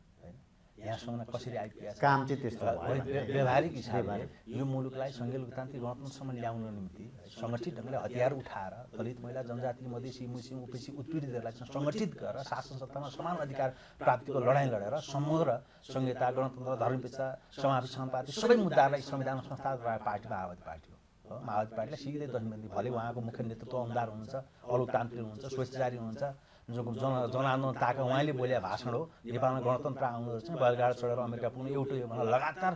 यहाँसम्म कसरी आइपुग्यो काम चाहिँ त्यस्तो भयो। व्यावहारिक हिसाबले यो मुलुकलाई सङ्घीय लोकतान्त्रिक गठबन्धनसम्म ल्याउनको निम्ति सङ्गठित ढङ्गले हतियार उठाएर दलित, महिला, जनजाति, मधेसी, मुस्लिम, ओबीसी, उत्पीडितहरूलाई सङ्गठित गरेर शासन सत्तामा समान अधिकार प्राप्तिको लडाइँ लडेर समग्र संहिता, गणतन्त्र, धर्मपेक्षा, समावेशी समाजवादी सबै मुद्दाहरूलाई संविधान संस्थागत पार्टी माओवादी पार्टी हो। माओवादी पार्टीलाई सिधै दक्षिणपन्थी भले उहाँको मुख्य नेतृत्व अनुदार हुनुहुन्छ, अलोकतान्त्रिक हुनुहुन्छ, स्वेच्छाचारी हुनुहुन्छ, जो जन जनआन्दोलन ताका उहाँले बोले भाषण हो नेपालमा गणतन्त्र आउँदो चाहिँ बलगाड चढेर अमेरिका पुग्नु एउटै हो भनेर लगातार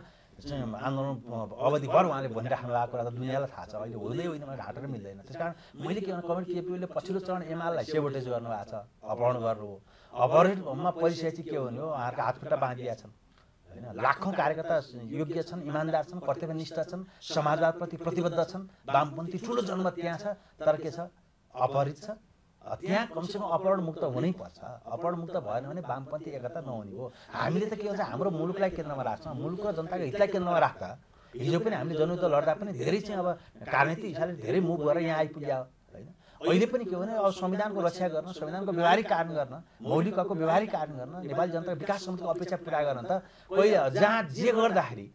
चाहिँ आन्दोलन अवधिभर उहाँले भनिराख्नु भएको कुरा त दुनियाँलाई थाहा छ। अहिले हुँदै होइन भने घाटै मिल्दैन। त्यस कारण मैले के भन्नु कमेन्ट केपी ओलीले पछिल्लो चरण एमालेलाई सेबोटेज गर्नुभएको छ, अपहरण गर्नु हो। अपहरणमा परिचय चाहिँ के हुने हो? उहाँहरूको हातखुट्टा बाँधिएका छन् हैन। लाखौं कार्यकर्ता योग्य छन्, इमानदार छन्, कर्तव्यनिष्ठ छन्, समाजवादप्रति प्रतिबद्ध छन्। वामपन्थी ठुलो जनमत त्यहाँ छ, तर के छ? अपहरित छ। त्यहाँ कमसेकम अपहरण मुक्त हुनैपर्छ। अपहरण मुक्त भएन भने वामपन्थी एकता नहुने हो। हामीले त के हुन्छ, हाम्रो मुलुकलाई केन्द्रमा राख्छौँ, मुलुक र जनताको हितलाई केन्द्रमा राख्दा हिजो पनि हामीले जनयुद्ध लड्दा पनि धेरै चाहिँ अब राजनीतिक हिसाबले धेरै मुभ गरेर यहाँ आइपुग्यो होइन। अहिले पनि के भने अब संविधानको रक्षा गर्न, संविधानको व्यवहारिक कार्य गर्न, मौलिक हकको व्यवहारिक कार्य गर्न, नेपाली जनताको विकास समितिको अपेक्षा पुरा गर्न त कोही जहाँ जे गर्दाखेरि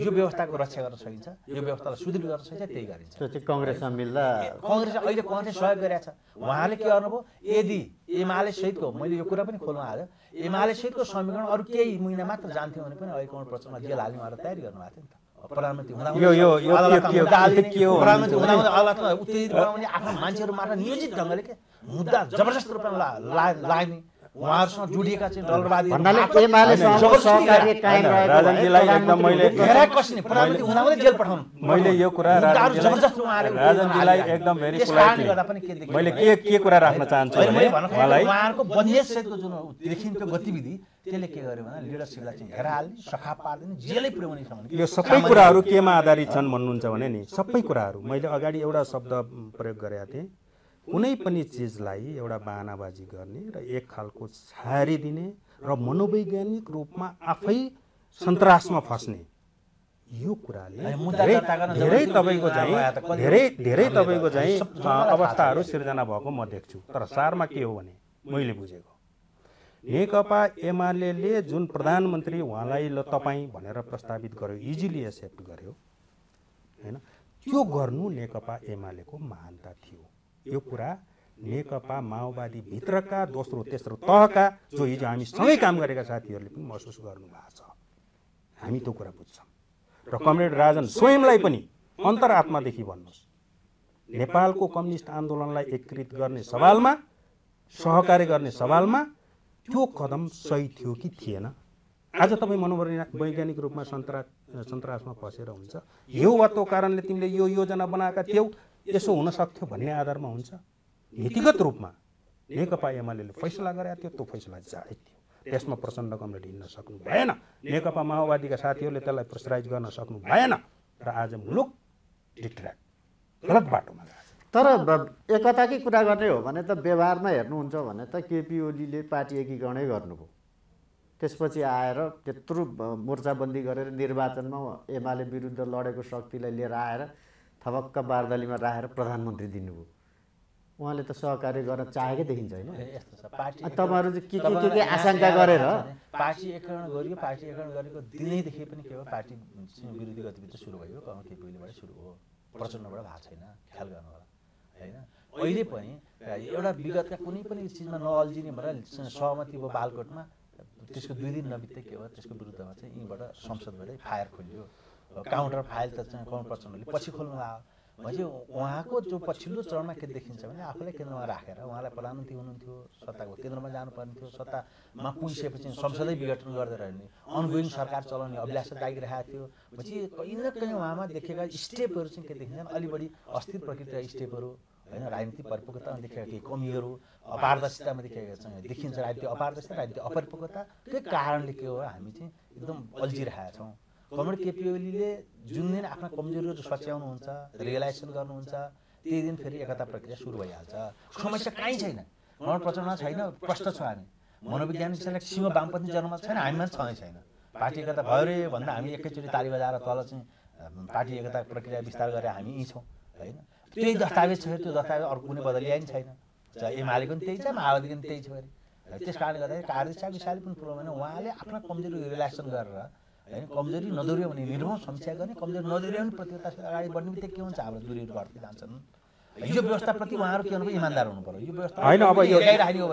यो व्यवस्थाको रक्षा गर्न सकिन्छ, यो व्यवस्थालाई सुदृढ गर्न सकिन्छ, त्यही गरिन्छ। त्यो चाहिँ कांग्रेसमा मिल्दा कांग्रेस अहिले कांग्रेसले सहयोग गरेछ। उहाँले के गर्नुभयो, यदि एमाले सहितको, मैले यो कुरा पनि खोल्न आयो, एमाले सहितको समीकरण अरु केही महिना मात्र जान्थ्यो भने पनि अहिले कांग्रेस प्रचण्डमा जेल हाल्ने उहाँले तयारी गर्नुभएको थियो नि त। प्रधानमन्त्री हुँदा यो यो यो के हो, प्रधानमन्त्री हुँदा अदालतलाई उत्तेजित बनाउने, आफ्नो मान्छेहरु मात्र नियोजित ढंगले के मुद्दा जबरजस्त रूपमा लाने, उहाँहरुसँग जुडिएका चाहिँ दलवादी भन्नाले एमाले सहकार्य कायम रहेको राजनीतिलाई एकदम मैले धेरै कस्ने प्रधानमन्त्री हुँदा पनि जेल पठाउनु। मैले यो कुरा जबरजस्त उहाँले राजनीतिलाई एकदम भेरी पोलाइटली मैले के के कुरा राख्न चाहन्छु भने मलाई उहाँहरुको बन्देज सहितको जुन देखिनको गतिविधि त्यसले के गर्यो भने लिडरशिपलाई चाहिँ हेराल्ने, सखा पार्दिने, जेलै पुर्याउने सम्म। यो सबै कुराहरु केमा आधारित छन् भन्नुहुन्छ भने नि, सबै कुराहरु मैले अगाडि एउटा शब्द प्रयोग गरेका थिए, कुनै पनि चीजलाई एउटा बहानाबाजी गर्ने र एक खालको छारी दिने र मनोवैज्ञानिक रूपमा आफै सन्तासमा फस्ने, यो कुराले धेरै तपाईको चाहिँ धेरै धेरै तपाईको चाहिँ अवस्थाहरू सिर्जना भएको म देख्छु। तर सारमा के हो भने मैले बुझेको, नेकपा एमालेले जुन प्रधानमन्त्री उहाँलाई ल तपाई भनेर प्रस्तावित गर्यो, इजिली एक्सेप्ट गर्यो हैन, त्यो गर्नु नेकपा एमालेको महानता थियो। यो कुरा नेकपा माओवादी भित्रका दोस्रो तेस्रो तहका जो हिजो हामी सँगै काम गरेका साथीहरूले पनि महसुस गर्नु भएको छ, हामी त्यो कुरा बुझ्छौँ। र कमरेड राजन स्वयंलाई पनि अन्तरात्मादेखि भन्नुहोस्, नेपालको कम्युनिस्ट आन्दोलनलाई एकीकृत गर्ने सवालमा, सहकार्य गर्ने सवालमा त्यो कदम सही थियो कि थिएन? आज तपाई मनोवैज्ञानिक रूपमा सन्तास सन्तासमा फसेर हुन्छ, यो वा त्यो कारणले तिमीले यो योजना बनाएका थियौ, यसो हुन सक्थ्यो भन्ने आधारमा हुन्छ। नीतिगत रूपमा नेकपा एमालेले फैसला गरेको थियो, त्यो फैसला जायज थियो, त्यसमा प्रचण्ड कमरेड हिन्न सक्नु भएन, नेकपा माओवादीका साथीहरूले त्यसलाई प्रेसराइज गर्न सक्नु भएन र आज मुलुक डिट्र्याक गलत बाटोमा गएको छ। तर एकताकै कुरा गर्ने हो भने त व्यवहारमा हेर्नुहुन्छ भने त केपी ओलीले पार्टी एकीकरणै गर्नुभयो, त्यसपछि आएर त्यत्रो मोर्चाबन्दी गरेर निर्वाचनमा एमाले विरुद्ध लडेको शक्तिलाई लिएर आएर थपक्क बारदालीमा राखेर प्रधानमन्त्री दिनुभयो, उहाँले त सहकार्य गर्न चाहेकै देखिन्छ हैन? यस्तो छ पार्टी, तपाईहरु के के के आशंका गरेर पार्टी एकीकरण गरियो, पार्टी एकीकरण गरेको दिनैदेखि पनि के हो, पार्टी विरोधी गतिविधि सुरु भयो, के पहिलेबाट सुरु हो, प्रचण्डबाट भएको छैन, ख्याल गर्नु होला हैन? अहिले पनि एउटा विगतका कुनै पनि चीजमा नअल्झिने भनेर सहमति भयो बालकोटमा, त्यसको दुई दिन नबित्दै के हो, त्यसको विरुद्धमा चाहिँ यिनबाट संसदबाटै फायर खोलियो, काउन्टर फाइल त चाहिँ कम प्रचण्डले पछि खोल्नु आयो भने उहाँको जो पछिल्लो चरणमा के देखिन्छ भने आफूलाई केन्द्रमा राखेर उहाँलाई प्रधानमन्त्री हुनुहुन्थ्यो, सत्ताको केन्द्रमा जानुपर्ने थियो, सत्तामा पुगिसकेपछि संसदै विघटन गर्दै रहने, अनगोइङ सरकार चलाउने अभिलाष जागिरहेको थियो, पछि कहीँ न कहीँ उहाँमा देखेका स्टेपहरू चाहिँ के देखिन्छन्, अलि बढी अस्थिर प्रकृतिका स्टेपहरू हैन, राजनीतिक परिपक्वतामा देखेका केही कमीहरू, अपारदर्शितामा देखेका चाहिँ देखिन्छ, राजनीतिक अपारदर्शिता, राजनीतिक अपरिपक्वताकै कारणले के हो हामी चाहिँ एकदम अल्झिरहेका छौँ। कमरेड केपी ओलीले जुन दिन आफ्ना कमजोरीहरू सच्याउनुहुन्छ, रियलाइजेसन गर्नुहुन्छ, त्यही दिन फेरि एकता प्रक्रिया सुरु भइहाल्छ। समस्या कहीँ छैन, कमरेड प्रचण्डमा छैन, कष्ट छ, हामी मनोवैज्ञानिक सिंह वामपन्थी जन्ममा छैन, हामीमा छँदै छैन। पार्टी एकता भयो रे भनेर हामी एकैचोटि ताली बजाएर तल चाहिँ पार्टी एकता प्रक्रिया विस्तार गरेर हामी यहीँ छौँ होइन? त्यही दस्तावेज छ, त्यो दस्तावेज अर्को कुनै बदलिया नि छैन, एमालेको पनि त्यही छ, माओवादीको पनि त्यही छ। त्यस कारणले गर्दाखेरि कार्यशाली विषयले पनि पुरो भएन, उहाँले आफ्ना कमजोरी रियलाइजेसन गरेर हैन, कमजोरी नदोर्यो भने निर्भर समीक्षा गर्ने, कमजोरी नदोर्यो भने प्रतियोगितासँग अगाडि बढ्ने बित्तिकै के हुन्छ, हाम्रो दूरीहरू घट्दै जान्छन्। यो व्यवस्थाप्रति उहाँहरू के हुनुपर्छ, इमानदार हुनुपर्छ। यो व्यवस्था हैन, अब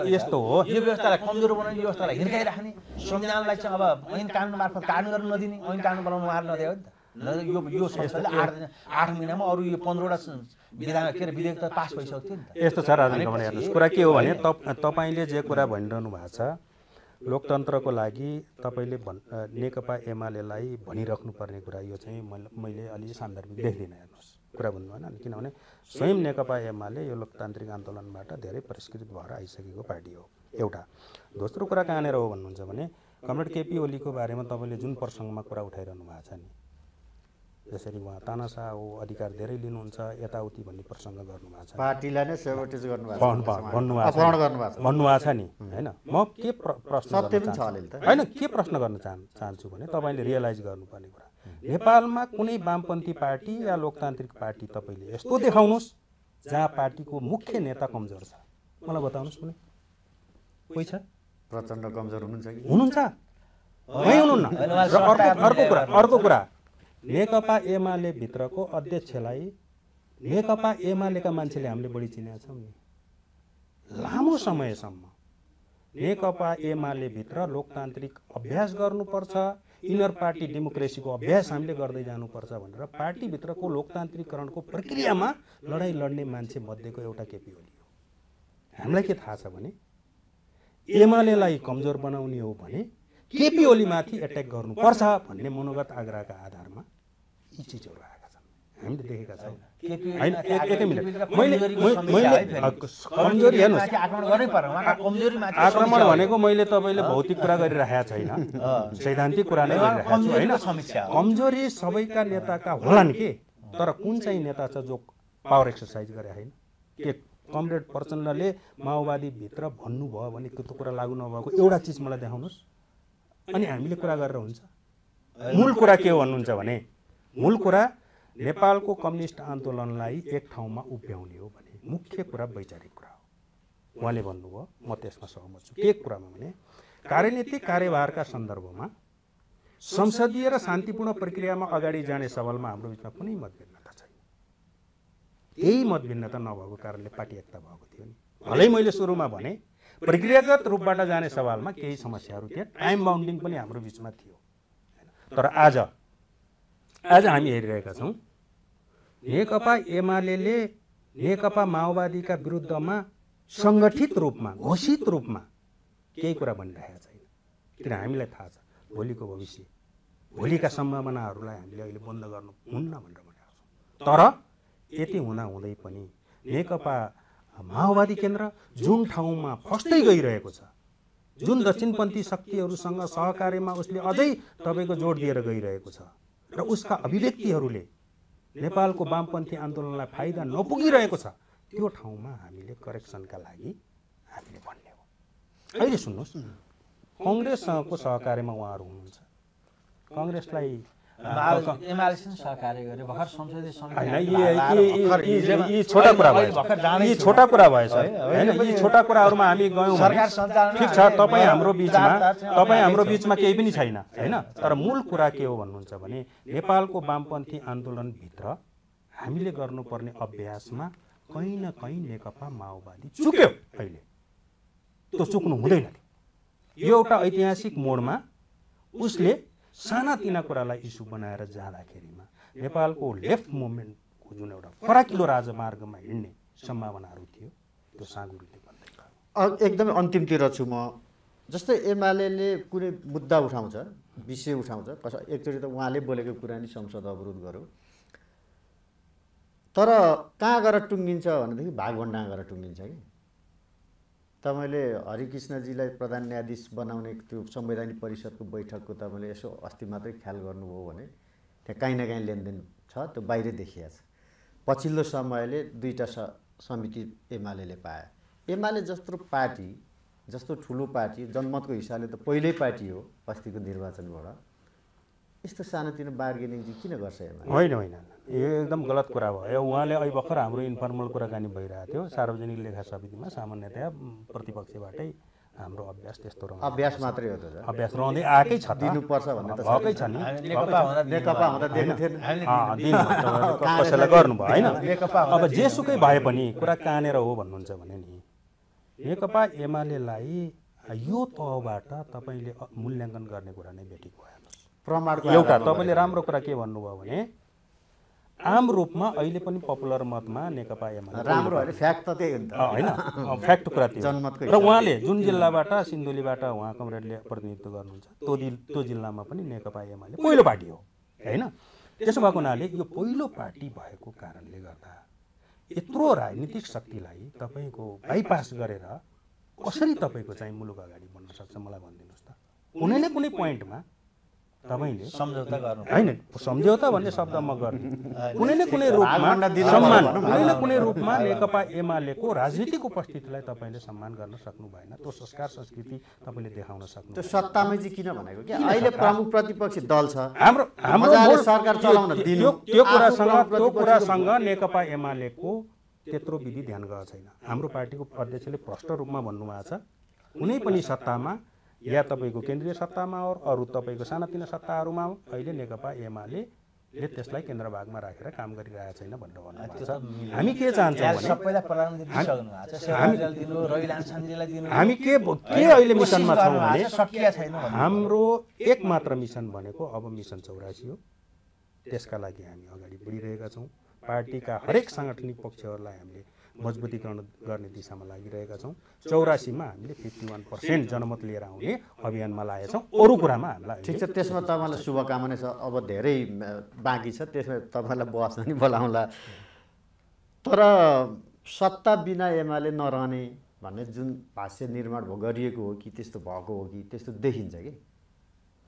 यो यस्तो हो, यो व्यवस्थालाई कमजोर बनाउने, यो व्यवस्थालाई हिर्काइराख्ने, संविधानलाई चाहिँ अब ऐन कानुन मार्फत कानुन गर्न नदिने, ऐन कानुन बनाउन उहाँहरू नदियो नि त। यो यो संसदले आठ आठ महिनामा अरू यो पन्ध्रवटा विधान के अरे विधेयक त पास भइसक्थ्यो नि त। यस्तो छ राजनीति भने हेर्नुस्, कुरा के हो भने तपाईले जे कुरा भनिरहनु भएको छ, लोकतन्त्रको लागि तपाईले नेकपा एमालेलाई भनिराख्नु पर्ने कुरा, यो चाहिँ मैले अलि सान्दर्भिक देख्दिनँ। हेर्नुहोस् कुरा भन्नु भएन, किनभने स्वयं नेकपा एमाले यो लोकतान्त्रिक आन्दोलनबाट धेरै परिष्कृत भएर आइसकेको पार्टी हो एउटा। दोस्रो कुरा कहाँनिर हो भन्नुहुन्छ भने कमरेड केपी ओलीको बारेमा तपाईँले जुन प्रसङ्गमा कुरा उठाइरहनु भएको छ नि, जसरी उहाँ तानाशाह हो, अधिकार धेरै लिनुहुन्छ, यताउति भन्ने प्रसङ्ग गर्नुभएको छ, पार्टीलाई नै सेबोटेज गर्नुभएको छ, भन्नुभएको छ नि हैन? म के प्रश्न सत्य पनि छ अलिअलि त हैन, के प्रश्न गर्न चाहन्छु भने तपाईले रियलाइज गर्नुपर्ने कुरा, नेपालमा कुनै वामपन्थी पार्टी या लोकतान्त्रिक पार्टी तपाईले यस्तो देखाउनुस् जहाँ पार्टीको मुख्य नेता कमजोर छ, मलाई बताउनुस् कुनै कोही छ? प्रचण्ड कमजोर हुनुहुन्छ कि हुनुहुन्छ? हैन, हुनुहुन्न। र अर्को कुरा अर्को कुरा नेकपा एमाले भित्रको अध्यक्षलाई नेकपा एमालेका मान्छेले हामीले बढी चिनेका छौं नि। लामो समयसम्म नेकपा एमाले भित्र लोकतान्त्रिक अभ्यास गर्नुपर्छ, इनर पार्टी डेमोक्रेसीको अभ्यास हामीले गर्दै जानुपर्छ भनेर पार्टी भित्रको लोकतान्त्रिकरणको प्रक्रियामा लडाई लड्ने मान्छे मध्येको एउटा केपी ओली हो। हामीलाई के थाहा छ भने एमालेलाई कमजोर बनाउने हो भने केपी ओलीमाथि अट्याक गर्नुपर्छ भन्ने मनोगत आग्रहका आधारमा यी चिजहरू आएका छन्, हामीले देखेका छौँ। एकै मिनेट, मैले कमजोरी हेर्नुहोस्, आक्रमण भनेको मैले तपाईँले भौतिक कुरा गरिरहेको छैन, सैद्धान्तिक कुरा नै गरिरहेको छु। कमजोरी सबैका नेताका होलान् के, तर कुन चाहिँ नेता छ जो पावर एक्सरसाइज गरे होइन? के कमरेड प्रचण्डले माओवादी भित्र भन्नुभयो भने त्यो कुरा लागू नभएको एउटा चिज मलाई देखाउनुहोस्, अनि हामीले कुरा गरेर हुन्छ। मूल कुरा के भन्नुहुन्छ भने मूल कुरा नेपालको कम्युनिस्ट आन्दोलनलाई एक ठाउँमा उभ्याउने हो भने मुख्य कुरा वैचारिक कुरा हो। उहाँले भन्नुभयो, म त्यसमा सहमत छु। के कुरामा भने कार्यनीतिक कार्यभारका सन्दर्भमा संसदीय र शान्तिपूर्ण प्रक्रियामा अगाडि जाने सवालमा हाम्रो बिचमा कुनै मतभिन्नता छैन। त्यही मतभिन्नता नभएको कारणले पार्टी एकता भएको थियो नि। भलै मैले सुरुमा भने प्रक्रियागत रूपबाट जाने सवालमा केही समस्याहरू थिए, टाइम बाउन्डिङ पनि हाम्रो बिचमा थियो, तर आज आज हामी हेरिरहेका छौँ नेकपा एमालेले नेकपा माओवादीका विरुद्धमा सङ्गठित रूपमा घोषित रूपमा केही कुरा भनिरहेका छैन। किन? हामीलाई थाहा छ भोलिको भविष्य, भोलिका सम्भावनाहरूलाई हामीले अहिले बन्द गर्नु हुन्न भनेर भनेका छौँ। तर यति हुँदाहुँदै पनि नेकपा माओवादी केन्द्र जुन ठाउँमा फस्दै गइरहेको छ, जुन दक्षिणपन्थी शक्तिहरूसँग सहकार्यमा उसले अझै तपाईँको जोड दिएर गइरहेको छ र उसका अभिव्यक्तिहरूले नेपालको वामपन्थी आन्दोलनलाई फाइदा नपुगिरहेको छ, त्यो ठाउँमा हामीले करेक्सनका लागि हामीले भन्ने हो। अहिले सुन्नुहोस्, कङ्ग्रेससँगको सहकार्यमा उहाँहरू हुनुहुन्छ, कङ्ग्रेसलाई छोटा कुरा भएछ होइन? यी छोटा कुराहरूमा हामी गयौँ ठिक छ, तपाईँ हाम्रो बिचमा तपाईँ हाम्रो बिचमा केही पनि छैन होइन? तर मूल कुरा के हो भन्नुहुन्छ भने नेपालको वामपन्थी आन्दोलनभित्र हामीले गर्नुपर्ने अभ्यासमा कहीँ न कहीँ नेकपा माओवादी चुक्यो। अहिले त्यो चुक्नु हुँदैन। यो एउटा ऐतिहासिक मोडमा उसले सानातिना कुरालाई इस्यु बनाएर जाँदाखेरिमा नेपालको लेफ्ट मुभमेन्टको जुन एउटा फराकिलो राजमार्गमा हिँड्ने सम्भावनाहरू थियो, त्यो साँगुरुले भन्दै गयो। एकदमै अन्तिमतिर छु म। जस्तै एमाले कुनै मुद्दा उठाउँछ, विषय उठाउँछ, एकचोटि त उहाँले बोलेको कुरा नि संसद अवरोध गर्यो, तर कहाँ गएर टुङ्गिन्छ भनेदेखि भागभण्डा गएर टुङ्गिन्छ कि। तपाईँले हरिकृष्णजीलाई प्रधान न्यायाधीश बनाउने त्यो संवैधानिक परिषदको बैठकको तपाईँले यसो अस्ति मात्रै ख्याल गर्नुभयो भने त्यहाँ काहीँ न काहीँ लेनदेन छ, त्यो बाहिर देखिया छ। पछिल्लो समयले दुईवटा समिति एमाले पाए। एमाले जस्तो पार्टी, जस्तो ठुलो पार्टी, जनमतको हिसाबले त पहिल्यै पार्टी हो अस्तिको निर्वाचनबाट, यस्तो सानोतिनो बार्गेनिङ चाहिँ किन गर्छ एमाले? होइन होइन, यो एकदम गलत कुरा भयो। उहाँले अहिले भर्खर हाम्रो इन्फर्मल कुराकानी भइरहेको थियो, सार्वजनिक लेखा समितिमा सामान्यतया प्रतिपक्षबाटै हाम्रो अभ्यास त्यस्तो रहन्छ। अभ्यास मात्रै हो, त अभ्यास रहँदै आएकै छ, दिनुपर्छ भन्ने त भएकै छ नि। नेकपा हुँदा दिएको थिएन, कसैलाई गर्नुभयो होइन? अब जेसुकै भए पनि कुरा कहाँनिर हो भन्नुहुन्छ भने नि, नेकपा एमालेलाई यो तहबाट तपाईँले मूल्याङ्कन गर्ने कुरा नै भेटी भयो। एउटा तपाईँले राम्रो कुरा के भन्नुभयो भने आम रूपमा अहिले पनि पपुलर मतमा नेकपा एमाले राम्रो हो, फ्याक्ट त त्यही हो होइन? फ्याक्ट कुरा त्यो जनमतको। र उहाँले जुन जिल्लाबाट, सिन्धुलीबाट उहाँ कमरेडले प्रतिनिधित्व गर्नुहुन्छ, त्यो त्यो जिल्लामा पनि नेकपा एमाले पहिलो पार्टी हो होइन? त्यसो भएको हुनाले यो पहिलो पार्टी भएको कारणले गर्दा यत्रो राजनीतिक शक्तिलाई तपाईँको बाइपास गरेर कसरी तपाईँको चाहिँ मुलुक अगाडि बढ्न सक्छ, मलाई भनिदिनुहोस् त। कुनै न कुनै पोइन्टमा तपाईले सम्झौता गर्नु हैन, सम्झौता भन्ने शब्द म गर्ने कुनै न कुनै रूपमा सम्मान, कुनै न कुनै रूपमा नेकपा एमालेको राजनीतिक उपस्थितिलाई तपाईले सम्मान गर्न सक्नु भएन, त्यो संस्कार संस्कृति तपाईले देखाउन सक्नु। त्यो सत्तामै चाहिँ किन भनेको के अहिले प्रमुख प्रतिपक्षी दल छ हाम्रो, हाम्रो सरकार चलाउन दिनु, त्यो कुरासँग त्यो कुरासँग नेकपा एमालेको त्यत्रो विधि ध्यान गएको छैन। हाम्रो पार्टीको अध्यक्षले प्रष्ट रूपमा भन्नुभएको छ, कुनै पनि सत्तामा या तपाईको केन्द्रीय सत्तामा हो अरू तपाईको सानातिना सत्ताहरूमा हो, अहिले नेकपा एमाले ले त्यसलाई केन्द्र भागमा राखेर काम गरिरहेको छैन भन्ने भन्नुहुन्छ। हामी के चाहन्छौं भने सबैलाई प्रधानमन्त्री दिइसक्नु भएको छ, सेवाजल दिनु, रवि लामछानेलाई दिनु। हामी के के अहिले मिसनमा छौं भने सकिया छैन भन्ने। हाम्रो एकमात्र मिसन भनेको अब मिसन चौरासी हो, त्यसका लागि हामी अगाडि बढिरहेका छौं। पार्टीका हरेक सांगठनिक पक्षहरूलाई हामीले मजबुतीकरण गर्ने दिशामा लागिरहेका छौं। चौरासी मा हामीले इक्यावन प्रतिशत जनमत लिएर आउने अभियानमा लागेका छौं। अरु कुरामा हामीलाई ठीक छ, त्यसमा तपाईलाई शुभकामना छ। अब धेरै बाँकी छ, त्यसमा तपाईलाई बस्न नि बोलाउँला। तर सत्ता बिना एमाले नरहने भन्ने जुन भाष्य निर्माण गरिएको हो कि त्यस्तो भएको हो कि त्यस्तो देखिन्छ के?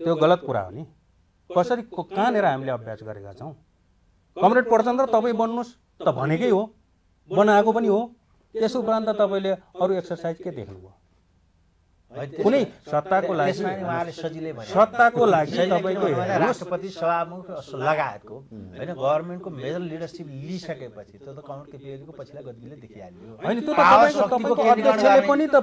त्यो गलत कुरा हो नि। कसरी कहाँनेर हामीले अभ्यास गरेका छौं? कमरेड प्रचण्ड तपाई बन्नुस् त भनेकै हो, बनाएको पनि हो। त्यस उपरान्त तपाईले अरु एक्सरसाइज के देख्नुभयो? कुनै सत्ताको लागि उहाँले सजिलै भने सत्ताको लागि तपाईको राष्ट्रपति सभामुख लगायतको हैन गभर्नमेन्टको मेजर लिडरशिप लिइसकेपछि त त कमरेड केपीको पछिल्ला गतिविधिले देखिहाल्यो हैन। त्यो त तपाईको तपाईको अध्यक्षले पनि त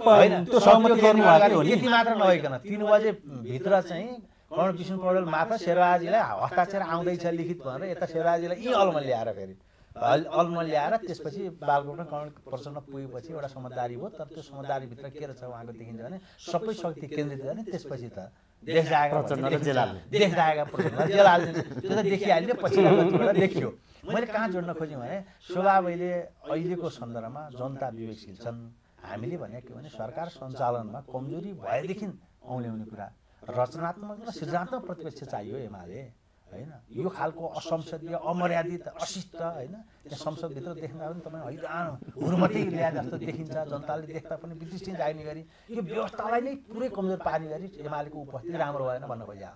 त्यो सहमति गर्नु भएको हो नि। यति मात्र नभइकन तीन बजे भित्र चाहिँ कमरेड किशन पौडेल मात्र शेरबहादुरजीलाई हस्ताक्षर आउँदैछ लिखित भनेर यता शेरबहादुरजीलाई यी अलमल ल्याएर फेरि अलमल ल्याएर त्यसपछि बालकोटमा कमरेड प्रचण्ड पुगेपछि एउटा समझदारी भयो। तर त्यो समझदारीभित्र के रहेछ उहाँको देखिन्छ भने सबै शक्ति केन्द्रित गर्ने, त्यसपछि त देशदायका प्रचण्डले जेलाल देशदायका प्रचण्डले जेलाल त्यो त देखिहाल्यो, पछि देखियो। मैले कहाँ जोड्न खोजेँ भने स्वभावले अहिलेको सन्दर्भमा जनता विवेकशील छन्। हामीले भने के भने सरकार सञ्चालनमा कमजोरी भएदेखि औल्याउने कुरा रचनात्मक र सृजनात्मक प्रतिपक्ष चाहियो एमाले हैन। यो खालको असंसदीय अमर्यादित अशिष्ट हैन त्यहाँ संसदभित्र देख्दा पनि तपाईँ हैरान हुर्मती ल्याए जस्तो देखिन्छ। जनताले देख्दा पनि विदृष्टि जाने गरी यो व्यवस्थालाई नै पुरै कमजोर पार्ने गरी एमालेको उपस्थिति राम्रो भएन भन्न खोज्या।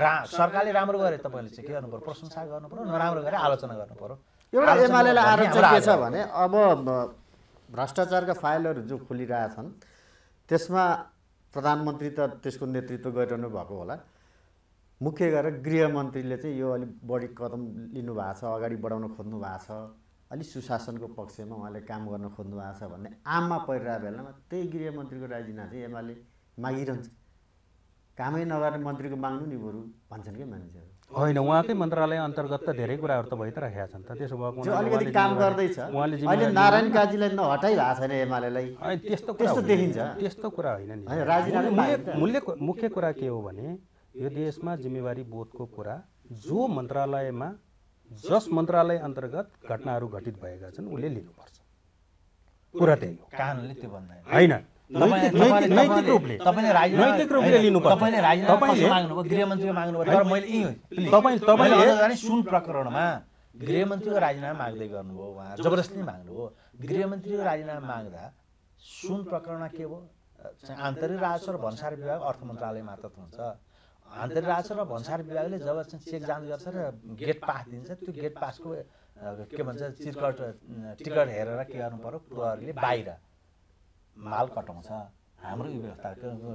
रा सरकारले राम्रो गरे तपाईले चाहिँ के गर्नु पर्यो? प्रशंसा गर्नु पर्यो, नराम्रो गरे आलोचना गर्नु पर्यो। एउटा एमालेलाई आरोप के छ भने अब भ्रष्टाचारका फाइलहरू जो खुलिरहेका छन् त्यसमा प्रधानमन्त्री त त्यसको नेतृत्व गरिरहनु भएको होला, मुख्य गरेर गृहमन्त्रीले चाहिँ यो अलिक बढी कदम लिनुभएको छ, अगाडि बढाउन खोज्नु भएको छ, अलिक सुशासनको पक्षमा उहाँले काम गर्न खोज्नु भएको छ भन्ने आममा परिरहेको बेलामा त्यही गृहमन्त्रीको राजीनामा चाहिँ एमाले मागिरहन्छ। कामै नगर्ने मन्त्रीको माग्नु नि बरु भन्छन् क्या मानिसहरू। होइन, उहाँकै मन्त्रालय अन्तर्गत त धेरै कुराहरू त भइ त राखेका छन् त। त्यसो भएको अलिकति काम गर्दैछ अहिले। नारायण काजीलाई न हटाइ भएको छैन एमालेलाई, त्यस्तो त्यस्तो देखिन्छ। त्यस्तो कुरा होइन नि। राजीनामा मूल्य मुख्य कुरा के हो भने यो देशमा जिम्मेवारी बोधको कुरा जो मन्त्रालयमा जस मन्त्रालय अन्तर्गत घटनाहरू घटित भएका छन् उसले लिनुपर्छ। कुरा त्यही हो, कानुनले त्यो भन्दैन हैन। नैतिक रूपले तपाईले नैतिक रूपले लिनुपर्छ। तपाईले राजीनामा माग्नुभयो, गृहमन्त्रीको माग्नुभयो। तर मैले यही हो तपाई तपाईले सुन प्रकरणमा गृहमन्त्रीको राजीनामा माग्दै गर्नुभयो, उहाँ जबरजस्ती माग्नुभयो। गृहमन्त्रीको राजीनामा माग्दा सुन प्रकरणमा के भयो? आन्तरिक राजस्व र भन्सार विभाग अर्थ मन्त्रालय मार्फत हुन्छ। आन्तरिक राजस्व र भन्सार विभागले जब चाहिँ चेक जाँच गर्छ र गेट पास दिन्छ, त्यो गेट पासको के भन्छ चिरकट टिकट हेरेर के गर्नु पर्यो? प्रहरीले बाहिर माल कटाउँछ। हाम्रो यो व्यवस्था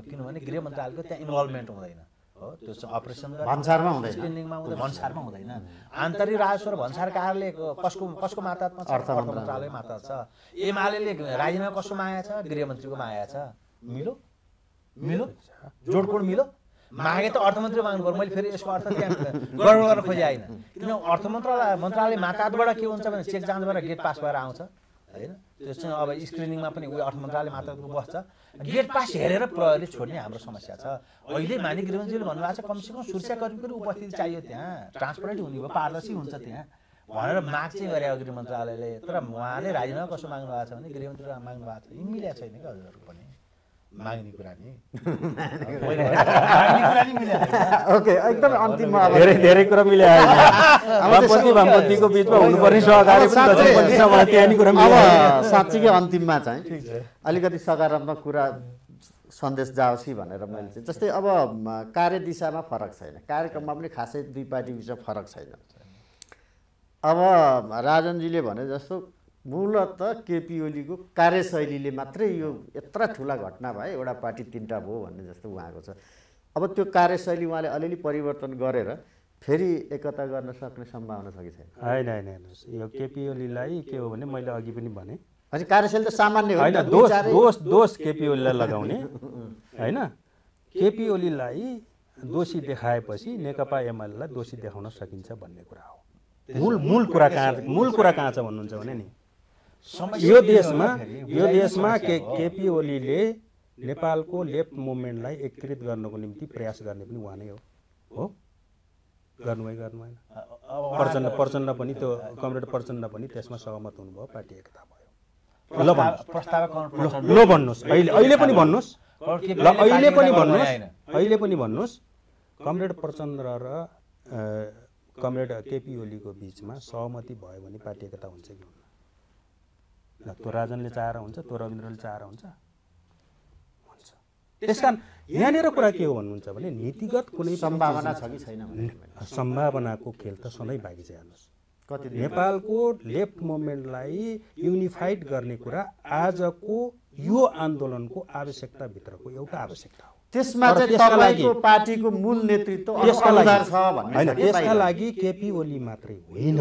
किनभने गृह मन्त्रालयको त्यहाँ इन्भल्भमेन्ट हुँदैन हो, त्यो चाहिँ अपरेसन भन्सारमा हुँदैन, स्क्रिनिङमा हुँदैन, भन्सारमा हुँदैन। आन्तरिक राजस्व र भन्सार कार्यालय कसको कसको मार्फतमा? अर्थ मन्त्रालय मार्फत छ। एमालेले राजीनामा कसको माया छ? गृहमन्त्रीको माया छ। मिलो मिलो जोडकोड मिलो। मागे त अर्थमन्त्री माग्नु पर्यो। मैले फेरि यसको अर्थ त्यहाँ गडबड गर्न खोजे होइन, किन अर्थ मन्त्रालय मन्त्रालय मार्फतबाट के हुन्छ भने चेक जाँचबाट गेट पास भएर आउँछ होइन। त्यो चाहिँ अब स्क्रिनिङमा पनि उयो अर्थ मन्त्रालय मार्फतको बस्छ। गेट पास हेरेर प्रहरीले छोड्ने हाम्रो समस्या छ। अहिले माने गृहमन्त्रीले भन्नुभएको छ कमसेकम सुरक्षाकर्मीको उपस्थिति चाहियो, त्यहाँ ट्रान्सपरेन्ट हुने भयो, पारदर्शी हुन्छ त्यहाँ भनेर माग चाहिँ गरे गृह मन्त्रालयले। तर उहाँले राजीनामा कसो माग्नु भएको छ भने गृहमन्त्री माग्नु भएको छ। मिलेको छैन क्या हजुरहरू पनि माग्ने कुरा नि। ओके, एकदम अन्तिममा अब धेरै धेरै कुरा मिलायो। वामपन्थी वामपन्थीको बीचमा हुनुपर्ने सहकार्य पनि कुरा मिलायो। साँच्चीकै अन्तिममा चाहिँ अलिकति सकारात्मक कुरा सन्देश जाओस् भनेर मैले चाहिँ जस्तै अब कार्यदिशामा फरक छैन, कार्यक्रममा पनि खासै दुई पार्टी बिचमा फरक छैन। अब राजनजीले भने जस्तो मूलत केपी ओलीको कार्यशैलीले मात्रै यो यत्र ठुला घटना भए एउटा पार्टी तिनवटा भयो भन्ने जस्तो उहाँको छ। अब त्यो कार्यशैली उहाँले अलिअलि परिवर्तन गरेर फेरि एकता गर्न सक्ने सम्भावना छ कि छैन? होइन होइन हेर्नुहोस्, यो केपी ओलीलाई के हो भने मैले अघि पनि भने होइन कार्यशैली त सामान्य होइन, दोष दोष दोष केपी ओलीलाई लगाउने होइन। केपी ओलीलाई दोषी देखाएपछि नेकपा एमालेलाई दोषी देखाउन सकिन्छ भन्ने कुरा हो। मूल मूल कुरा कहाँ मूल कुरा कहाँ छ भन्नुहुन्छ भने नि यो देशमा यो देशमा के केपी ओलीले नेपालको लेफ्ट मुभमेन्टलाई एकीकृत गर्नको निम्ति प्रयास गर्ने पनि उहाँ नै हो हो गर्नु भएन गर्नु भएन प्रचण्ड प्रचण्ड पनि त्यो कमरेड प्रचण्ड पनि त्यसमा सहमत हुनुभयो, पार्टी एकता भयो। ल प्रस्तावक ल भन्नुस् अहिले अहिले पनि भन्नुस् ल अहिले पनि भन्नुस् अहिले पनि भन्नुस् कमरेड प्रचण्ड र कमरेड केपी ओलीको बीचमा सहमति भयो भने पार्टी एकता हुन्छ कि हुन्न? ल त्यो राजनले चाहेर हुन्छ, त्यो रविन्द्रले चाहेर हुन्छ हुन्छ। त्यसकारण यहाँनिर कुरा के हो भन्नुहुन्छ भने नीतिगत कुनै सम्भावना छ कि छैन भन्ने सम्भावनाको खेल त सधैँ बाँकी छ। हेर्नुस् कति नेपालको लेफ्ट मुभमेन्टलाई युनिफाइड गर्ने कुरा आजको यो आन्दोलनको आवश्यकता भित्रको एउटा आवश्यकता हो। त्यसमा चाहिँ तपाईको पार्टीको मूल नेतृत्व अनुदार छ भन्ने हैन, त्यसका लागि केपी ओली मात्रै होइन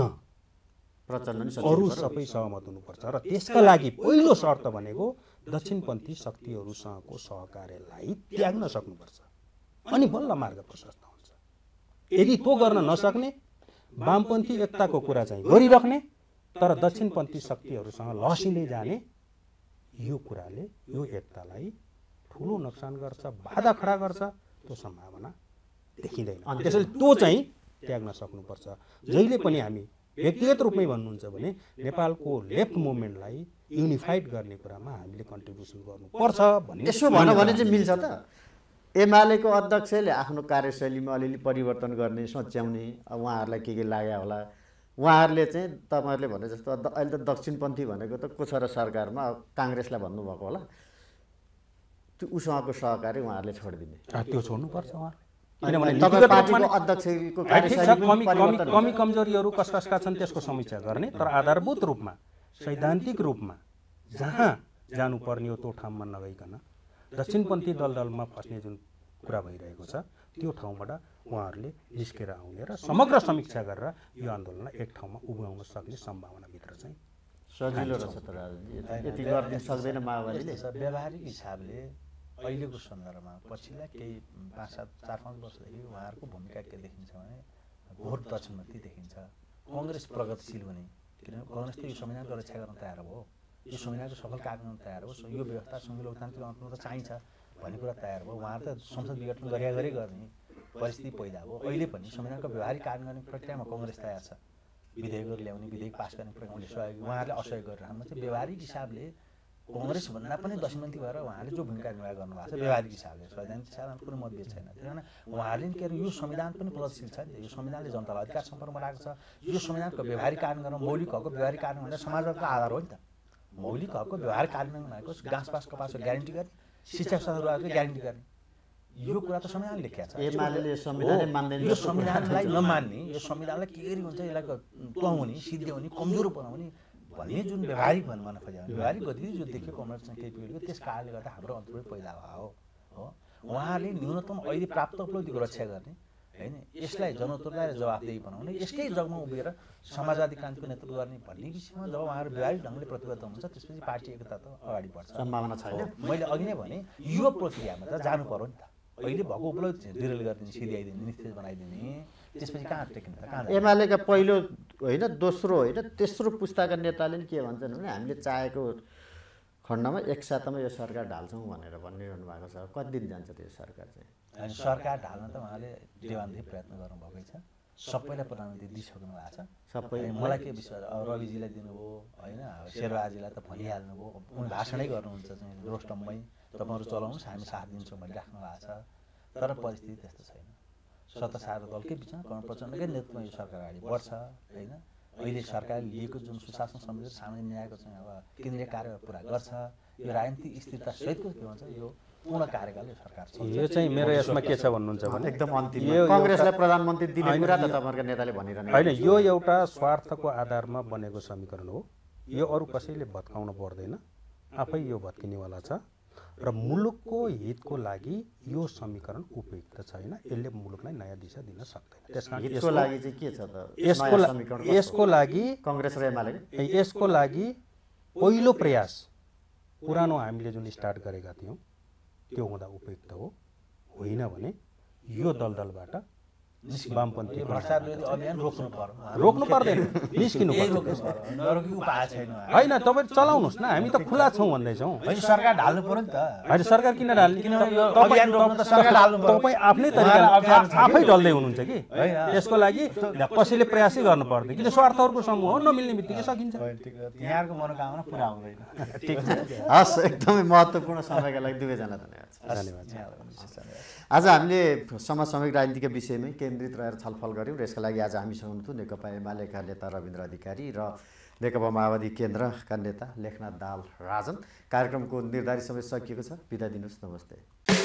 अरु सबै सहमत हुनुपर्छ र त्यसका लागि पहिलो शर्त भनेको दक्षिणपन्थी शक्तिहरूसँगको सहकार्यलाई त्याग्न सक्नुपर्छ अनि बल्ल मार्ग प्रशस्त हुन्छ। यदि त्यो गर्न नसक्ने वामपन्थी एकताको कुरा चाहिँ गरिराख्ने तर दक्षिणपन्थी शक्तिहरूसँग लसिँदै जाने, यो कुराले यो एकतालाई ठुलो नोक्सान गर्छ, बाधा खडा गर्छ, त्यो सम्भावना देखिँदैन। अनि त्यसैले त्यो चाहिँ त्याग्न सक्नुपर्छ। जहिले पनि हामी व्यक्तिगत रूपमै भन्नुहुन्छ भने नेपालको लेफ्ट मुभमेन्टलाई युनिफाइड गर्ने कुरामा हामीले कन्ट्रिब्युसन गर्नुपर्छ भन्ने यसो भन्यो भने चाहिँ मिल्छ त। एमालेको अध्यक्षले आफ्नो कार्यशैलीमा अलिअलि परिवर्तन गर्ने सोच्याउने उहाँहरूलाई के के लाग्यो होला? उहाँहरूले चाहिँ तपाईँहरूले भने जस्तो अहिले त दक्षिणपन्थी भनेको त को छ र सरकारमा काङ्ग्रेसलाई भन्नुभएको होला, त्यो उसँगको सहकारी उहाँहरूले छोडिदिने त्यो छोड्नुपर्छ उहाँहरूले। कमी कमजोरीहरू कसकसका छन् त्यसको समीक्षा गर्ने तर आधारभूत रूपमा सैद्धान्तिक रूपमा जहाँ जानुपर्ने हो त्यो ठाउँमा नगइकन दक्षिणपन्थी दलदलमा फस्ने जुन कुरा भइरहेको छ त्यो ठाउँबाट उहाँहरूले निस्केर आउने र समग्र समीक्षा गरेर यो आन्दोलनलाई एक ठाउँमा उभ्याउन सक्ने सम्भावनाभित्र चाहिँ सजिलो रहेछ। तर यति गर्न सक्दैन माओवादीले व्यावहारिक हिसाबले अहिलेको सन्दर्भमा पछिल्ला केही पाँच सात चार पाँच वर्षदेखि उहाँहरूको भूमिका के देखिन्छ भने भोट दक्षिणपन्थी देखिन्छ। कङ्ग्रेस प्रगतिशील हुने, किनभने कङ्ग्रेस त यो संविधानको रक्षा गर्न तयार हो, यो संविधानको सफल कार्य गर्न तयार हो, यो व्यवस्था सङ्घीय लोकतान्त्रिक अन्तमा त चाहिन्छ भन्ने कुरा तयार भयो। उहाँहरू त संसद विघटन गरे गरे गर्ने परिस्थिति पैदा भयो। अहिले पनि संविधानको व्यवहारिक कार्य गर्ने प्रक्रियामा कङ्ग्रेस तयार छ, विधेयकहरू ल्याउने, विधेयक पास गर्ने प्रक्रियामा सहयोग उहाँहरूले असहयोग गरेर हाम्रो चाहिँ व्यवहारिक हिसाबले कङ्ग्रेस भन्दा पनि दशमन्ती भएर उहाँले जो भूमिका निर्वाह गर्नुभएको छ व्यावहारिक हिसाबले सैद्धान्तिक हिसाबमा कुनै मतभेद छैन। किनभने उहाँहरूले के अरे यो संविधान पनि प्रगतिशील छ नि, यो संविधानले जनतालाई अधिकार सम्पर्कमा राखेको छ, यो संविधानको व्यवहारिक कार्य गर्न मौलिक हकको व्यवहारिक कार्य भनेर समाजवादको आधार हो नि त। मौलिक हकको व्यवहार कार्यान्वयन भनेको घाँसपास कपासको ग्यारेन्टी गर्ने, शिक्षा स्वास्थ्यको ग्यारेन्टी गर्ने, यो कुरा त संविधानले लेखेको छ। एमालेले संविधानले मान्दैन, यो संविधानलाई नमान्ने, यो संविधानलाई के गरी हुन्छ यसलाई तोड्ने, सिद्ध्याउने, कमजोर बनाउने भन्ने जुन व्यवहारिक भन्न खोज्यो व्यवहारिक गतिविधि जो देखियो कमर्समा केपी ओलीको त्यस कारणले गर्दा हाम्रो अन्तर्भूत पैदा भयो हो। उहाँहरूले न्यूनतम अहिले प्राप्त उपलब्धिको रक्षा गर्ने होइन, यसलाई जनतन्त्रलाई जवाबदेही बनाउने, यसकै जगमा उभिएर समाजवादी क्रान्तिको नेतृत्व गर्ने भन्ने विषयमा जब उहाँहरू व्यवहारिक ढङ्गले प्रतिबद्ध हुन्छ त्यसपछि पार्टी एकता त अगाडि बढ्छ। सम्भावना छैन, मैले अघि नै भने यो प्रक्रियामा त जानु पर्यो नि त। अहिले भएको उपलब्धि डिरेल गरिदिने, सिध्याइदिने, निश्चित बनाइदिने, त्यसपछि कहाँ टेक्ने त कहाँ? एमालेका पहिलो होइन दोस्रो होइन तेस्रो पुस्ताका नेताले के भन्छन् भने हामीले चाहेको खण्डमा एक साथमा यो सरकार ढाल्छौँ भनेर भनिरहनु भएको छ। कति दिन जान्छ त्यो सरकार चाहिँ? अनि सरकार ढाल्न त उहाँले देवान्धे प्रयत्न गर्नुभएकै छ, सबैलाई प्रधानमन्त्री दिइसक्नु भएको छ। सबै मलाई के विश्वास रविजीलाई दिनुभयो होइन, शेरबहादुरजीलाई त भनिहाल्नुभयो, उनी भाषणै गर्नुहुन्छ चाहिँ रोस्टममै तपाईँहरू चलाउनुहोस् हामी साथ दिन्छौँ भनिराख्नु भएको छ। तर परिस्थिति त्यस्तो छैन। सत्ताधारी दलकै बिचमा कर्ण प्रचण्डकै नेतृत्वमा यो सरकार अगाडि बढ्छ होइन। अहिले सरकारले लिएको जुन सुशासन संविधान सामाजिक न्यायको चाहिँ अब केन्द्रीय कार्य पुरा गर्छ, यो राजनीतिक स्थिरता सहितको के भन्छ यो पूर्ण कार्यकाल यो सरकार छ। यो चाहिँ मेरो यसमा के छ भन्नुहुन्छ भने एकदम अन्तिममा काङ्ग्रेसलाई प्रधानमन्त्री दिने कुरा त तपाईँहरुका नेताले भनिरहनु हैन, यो एउटा स्वार्थको आधारमा बनेको समीकरण हो। यो अरू कसैले भत्काउन पर्दैन, आफै यो भत्किनेवाला छ र मुलुकको हितको लागि यो समीकरण उपयुक्त छैन। यसले मुलुकलाई नयाँ दिशा दिन सक्दैन। त्यसकारण यसको लागि चाहिँ के छ त यसको समीकरण? यसको लागि काङ्ग्रेस र एमालेले यसको लागि पहिलो प्रयास पुरानो हामीले जुन स्टार्ट गरेका थियौँ त्यो हुँदा उपयुक्त हो, होइन भने यो दलदलबाट वामपन्थी भ्रष्टाचार अभियान रोक्नु पर्छ, रोक्नु पर्दैन, निस्किनु पर्छ। नरोकी उपाय छैन। हैन तपाईहरु चलाउनुस् न, हामी त खुला छौं भन्दै छौं। हैन सरकार ढाल्नु पर्यो नि त। हैन सरकार किन ढाल्ने? किनभने यो अभियान रोक्नु त सरकार ढाल्नु पर्यो। तपाई आफ्नै तरिकाले आफै ढल्दै हुनुहुन्छ कि। हैन यसको लागि कसैले प्रयासै गर्नु पर्दैन। किन स्वार्थहरुको समूह हो, नमिल्ने बित्तिकै सकिन्छ। हैन ठीक हो। तिनीहरुको मनोकामना पूरा हुँदैन। ठीक छ। हस्, एकदमै महत्त्वपूर्ण समयका लागि दुवै जना धन्यवाद। धन्यवाद। आज हामीले समसामयिक राजनीतिका विषयमै केन्द्रित रहेर छलफल गऱ्यौँ र यसका लागि आज हामीसँग हुनुहुन्थ्यो नेकपा एमालेका नेता रविन्द्र अधिकारी र नेकपा माओवादी केन्द्रका नेता लेखनाथ दाहाल राजन। कार्यक्रमको निर्धारित समय सकिएको छ, बिदा दिनुहोस्, नमस्ते।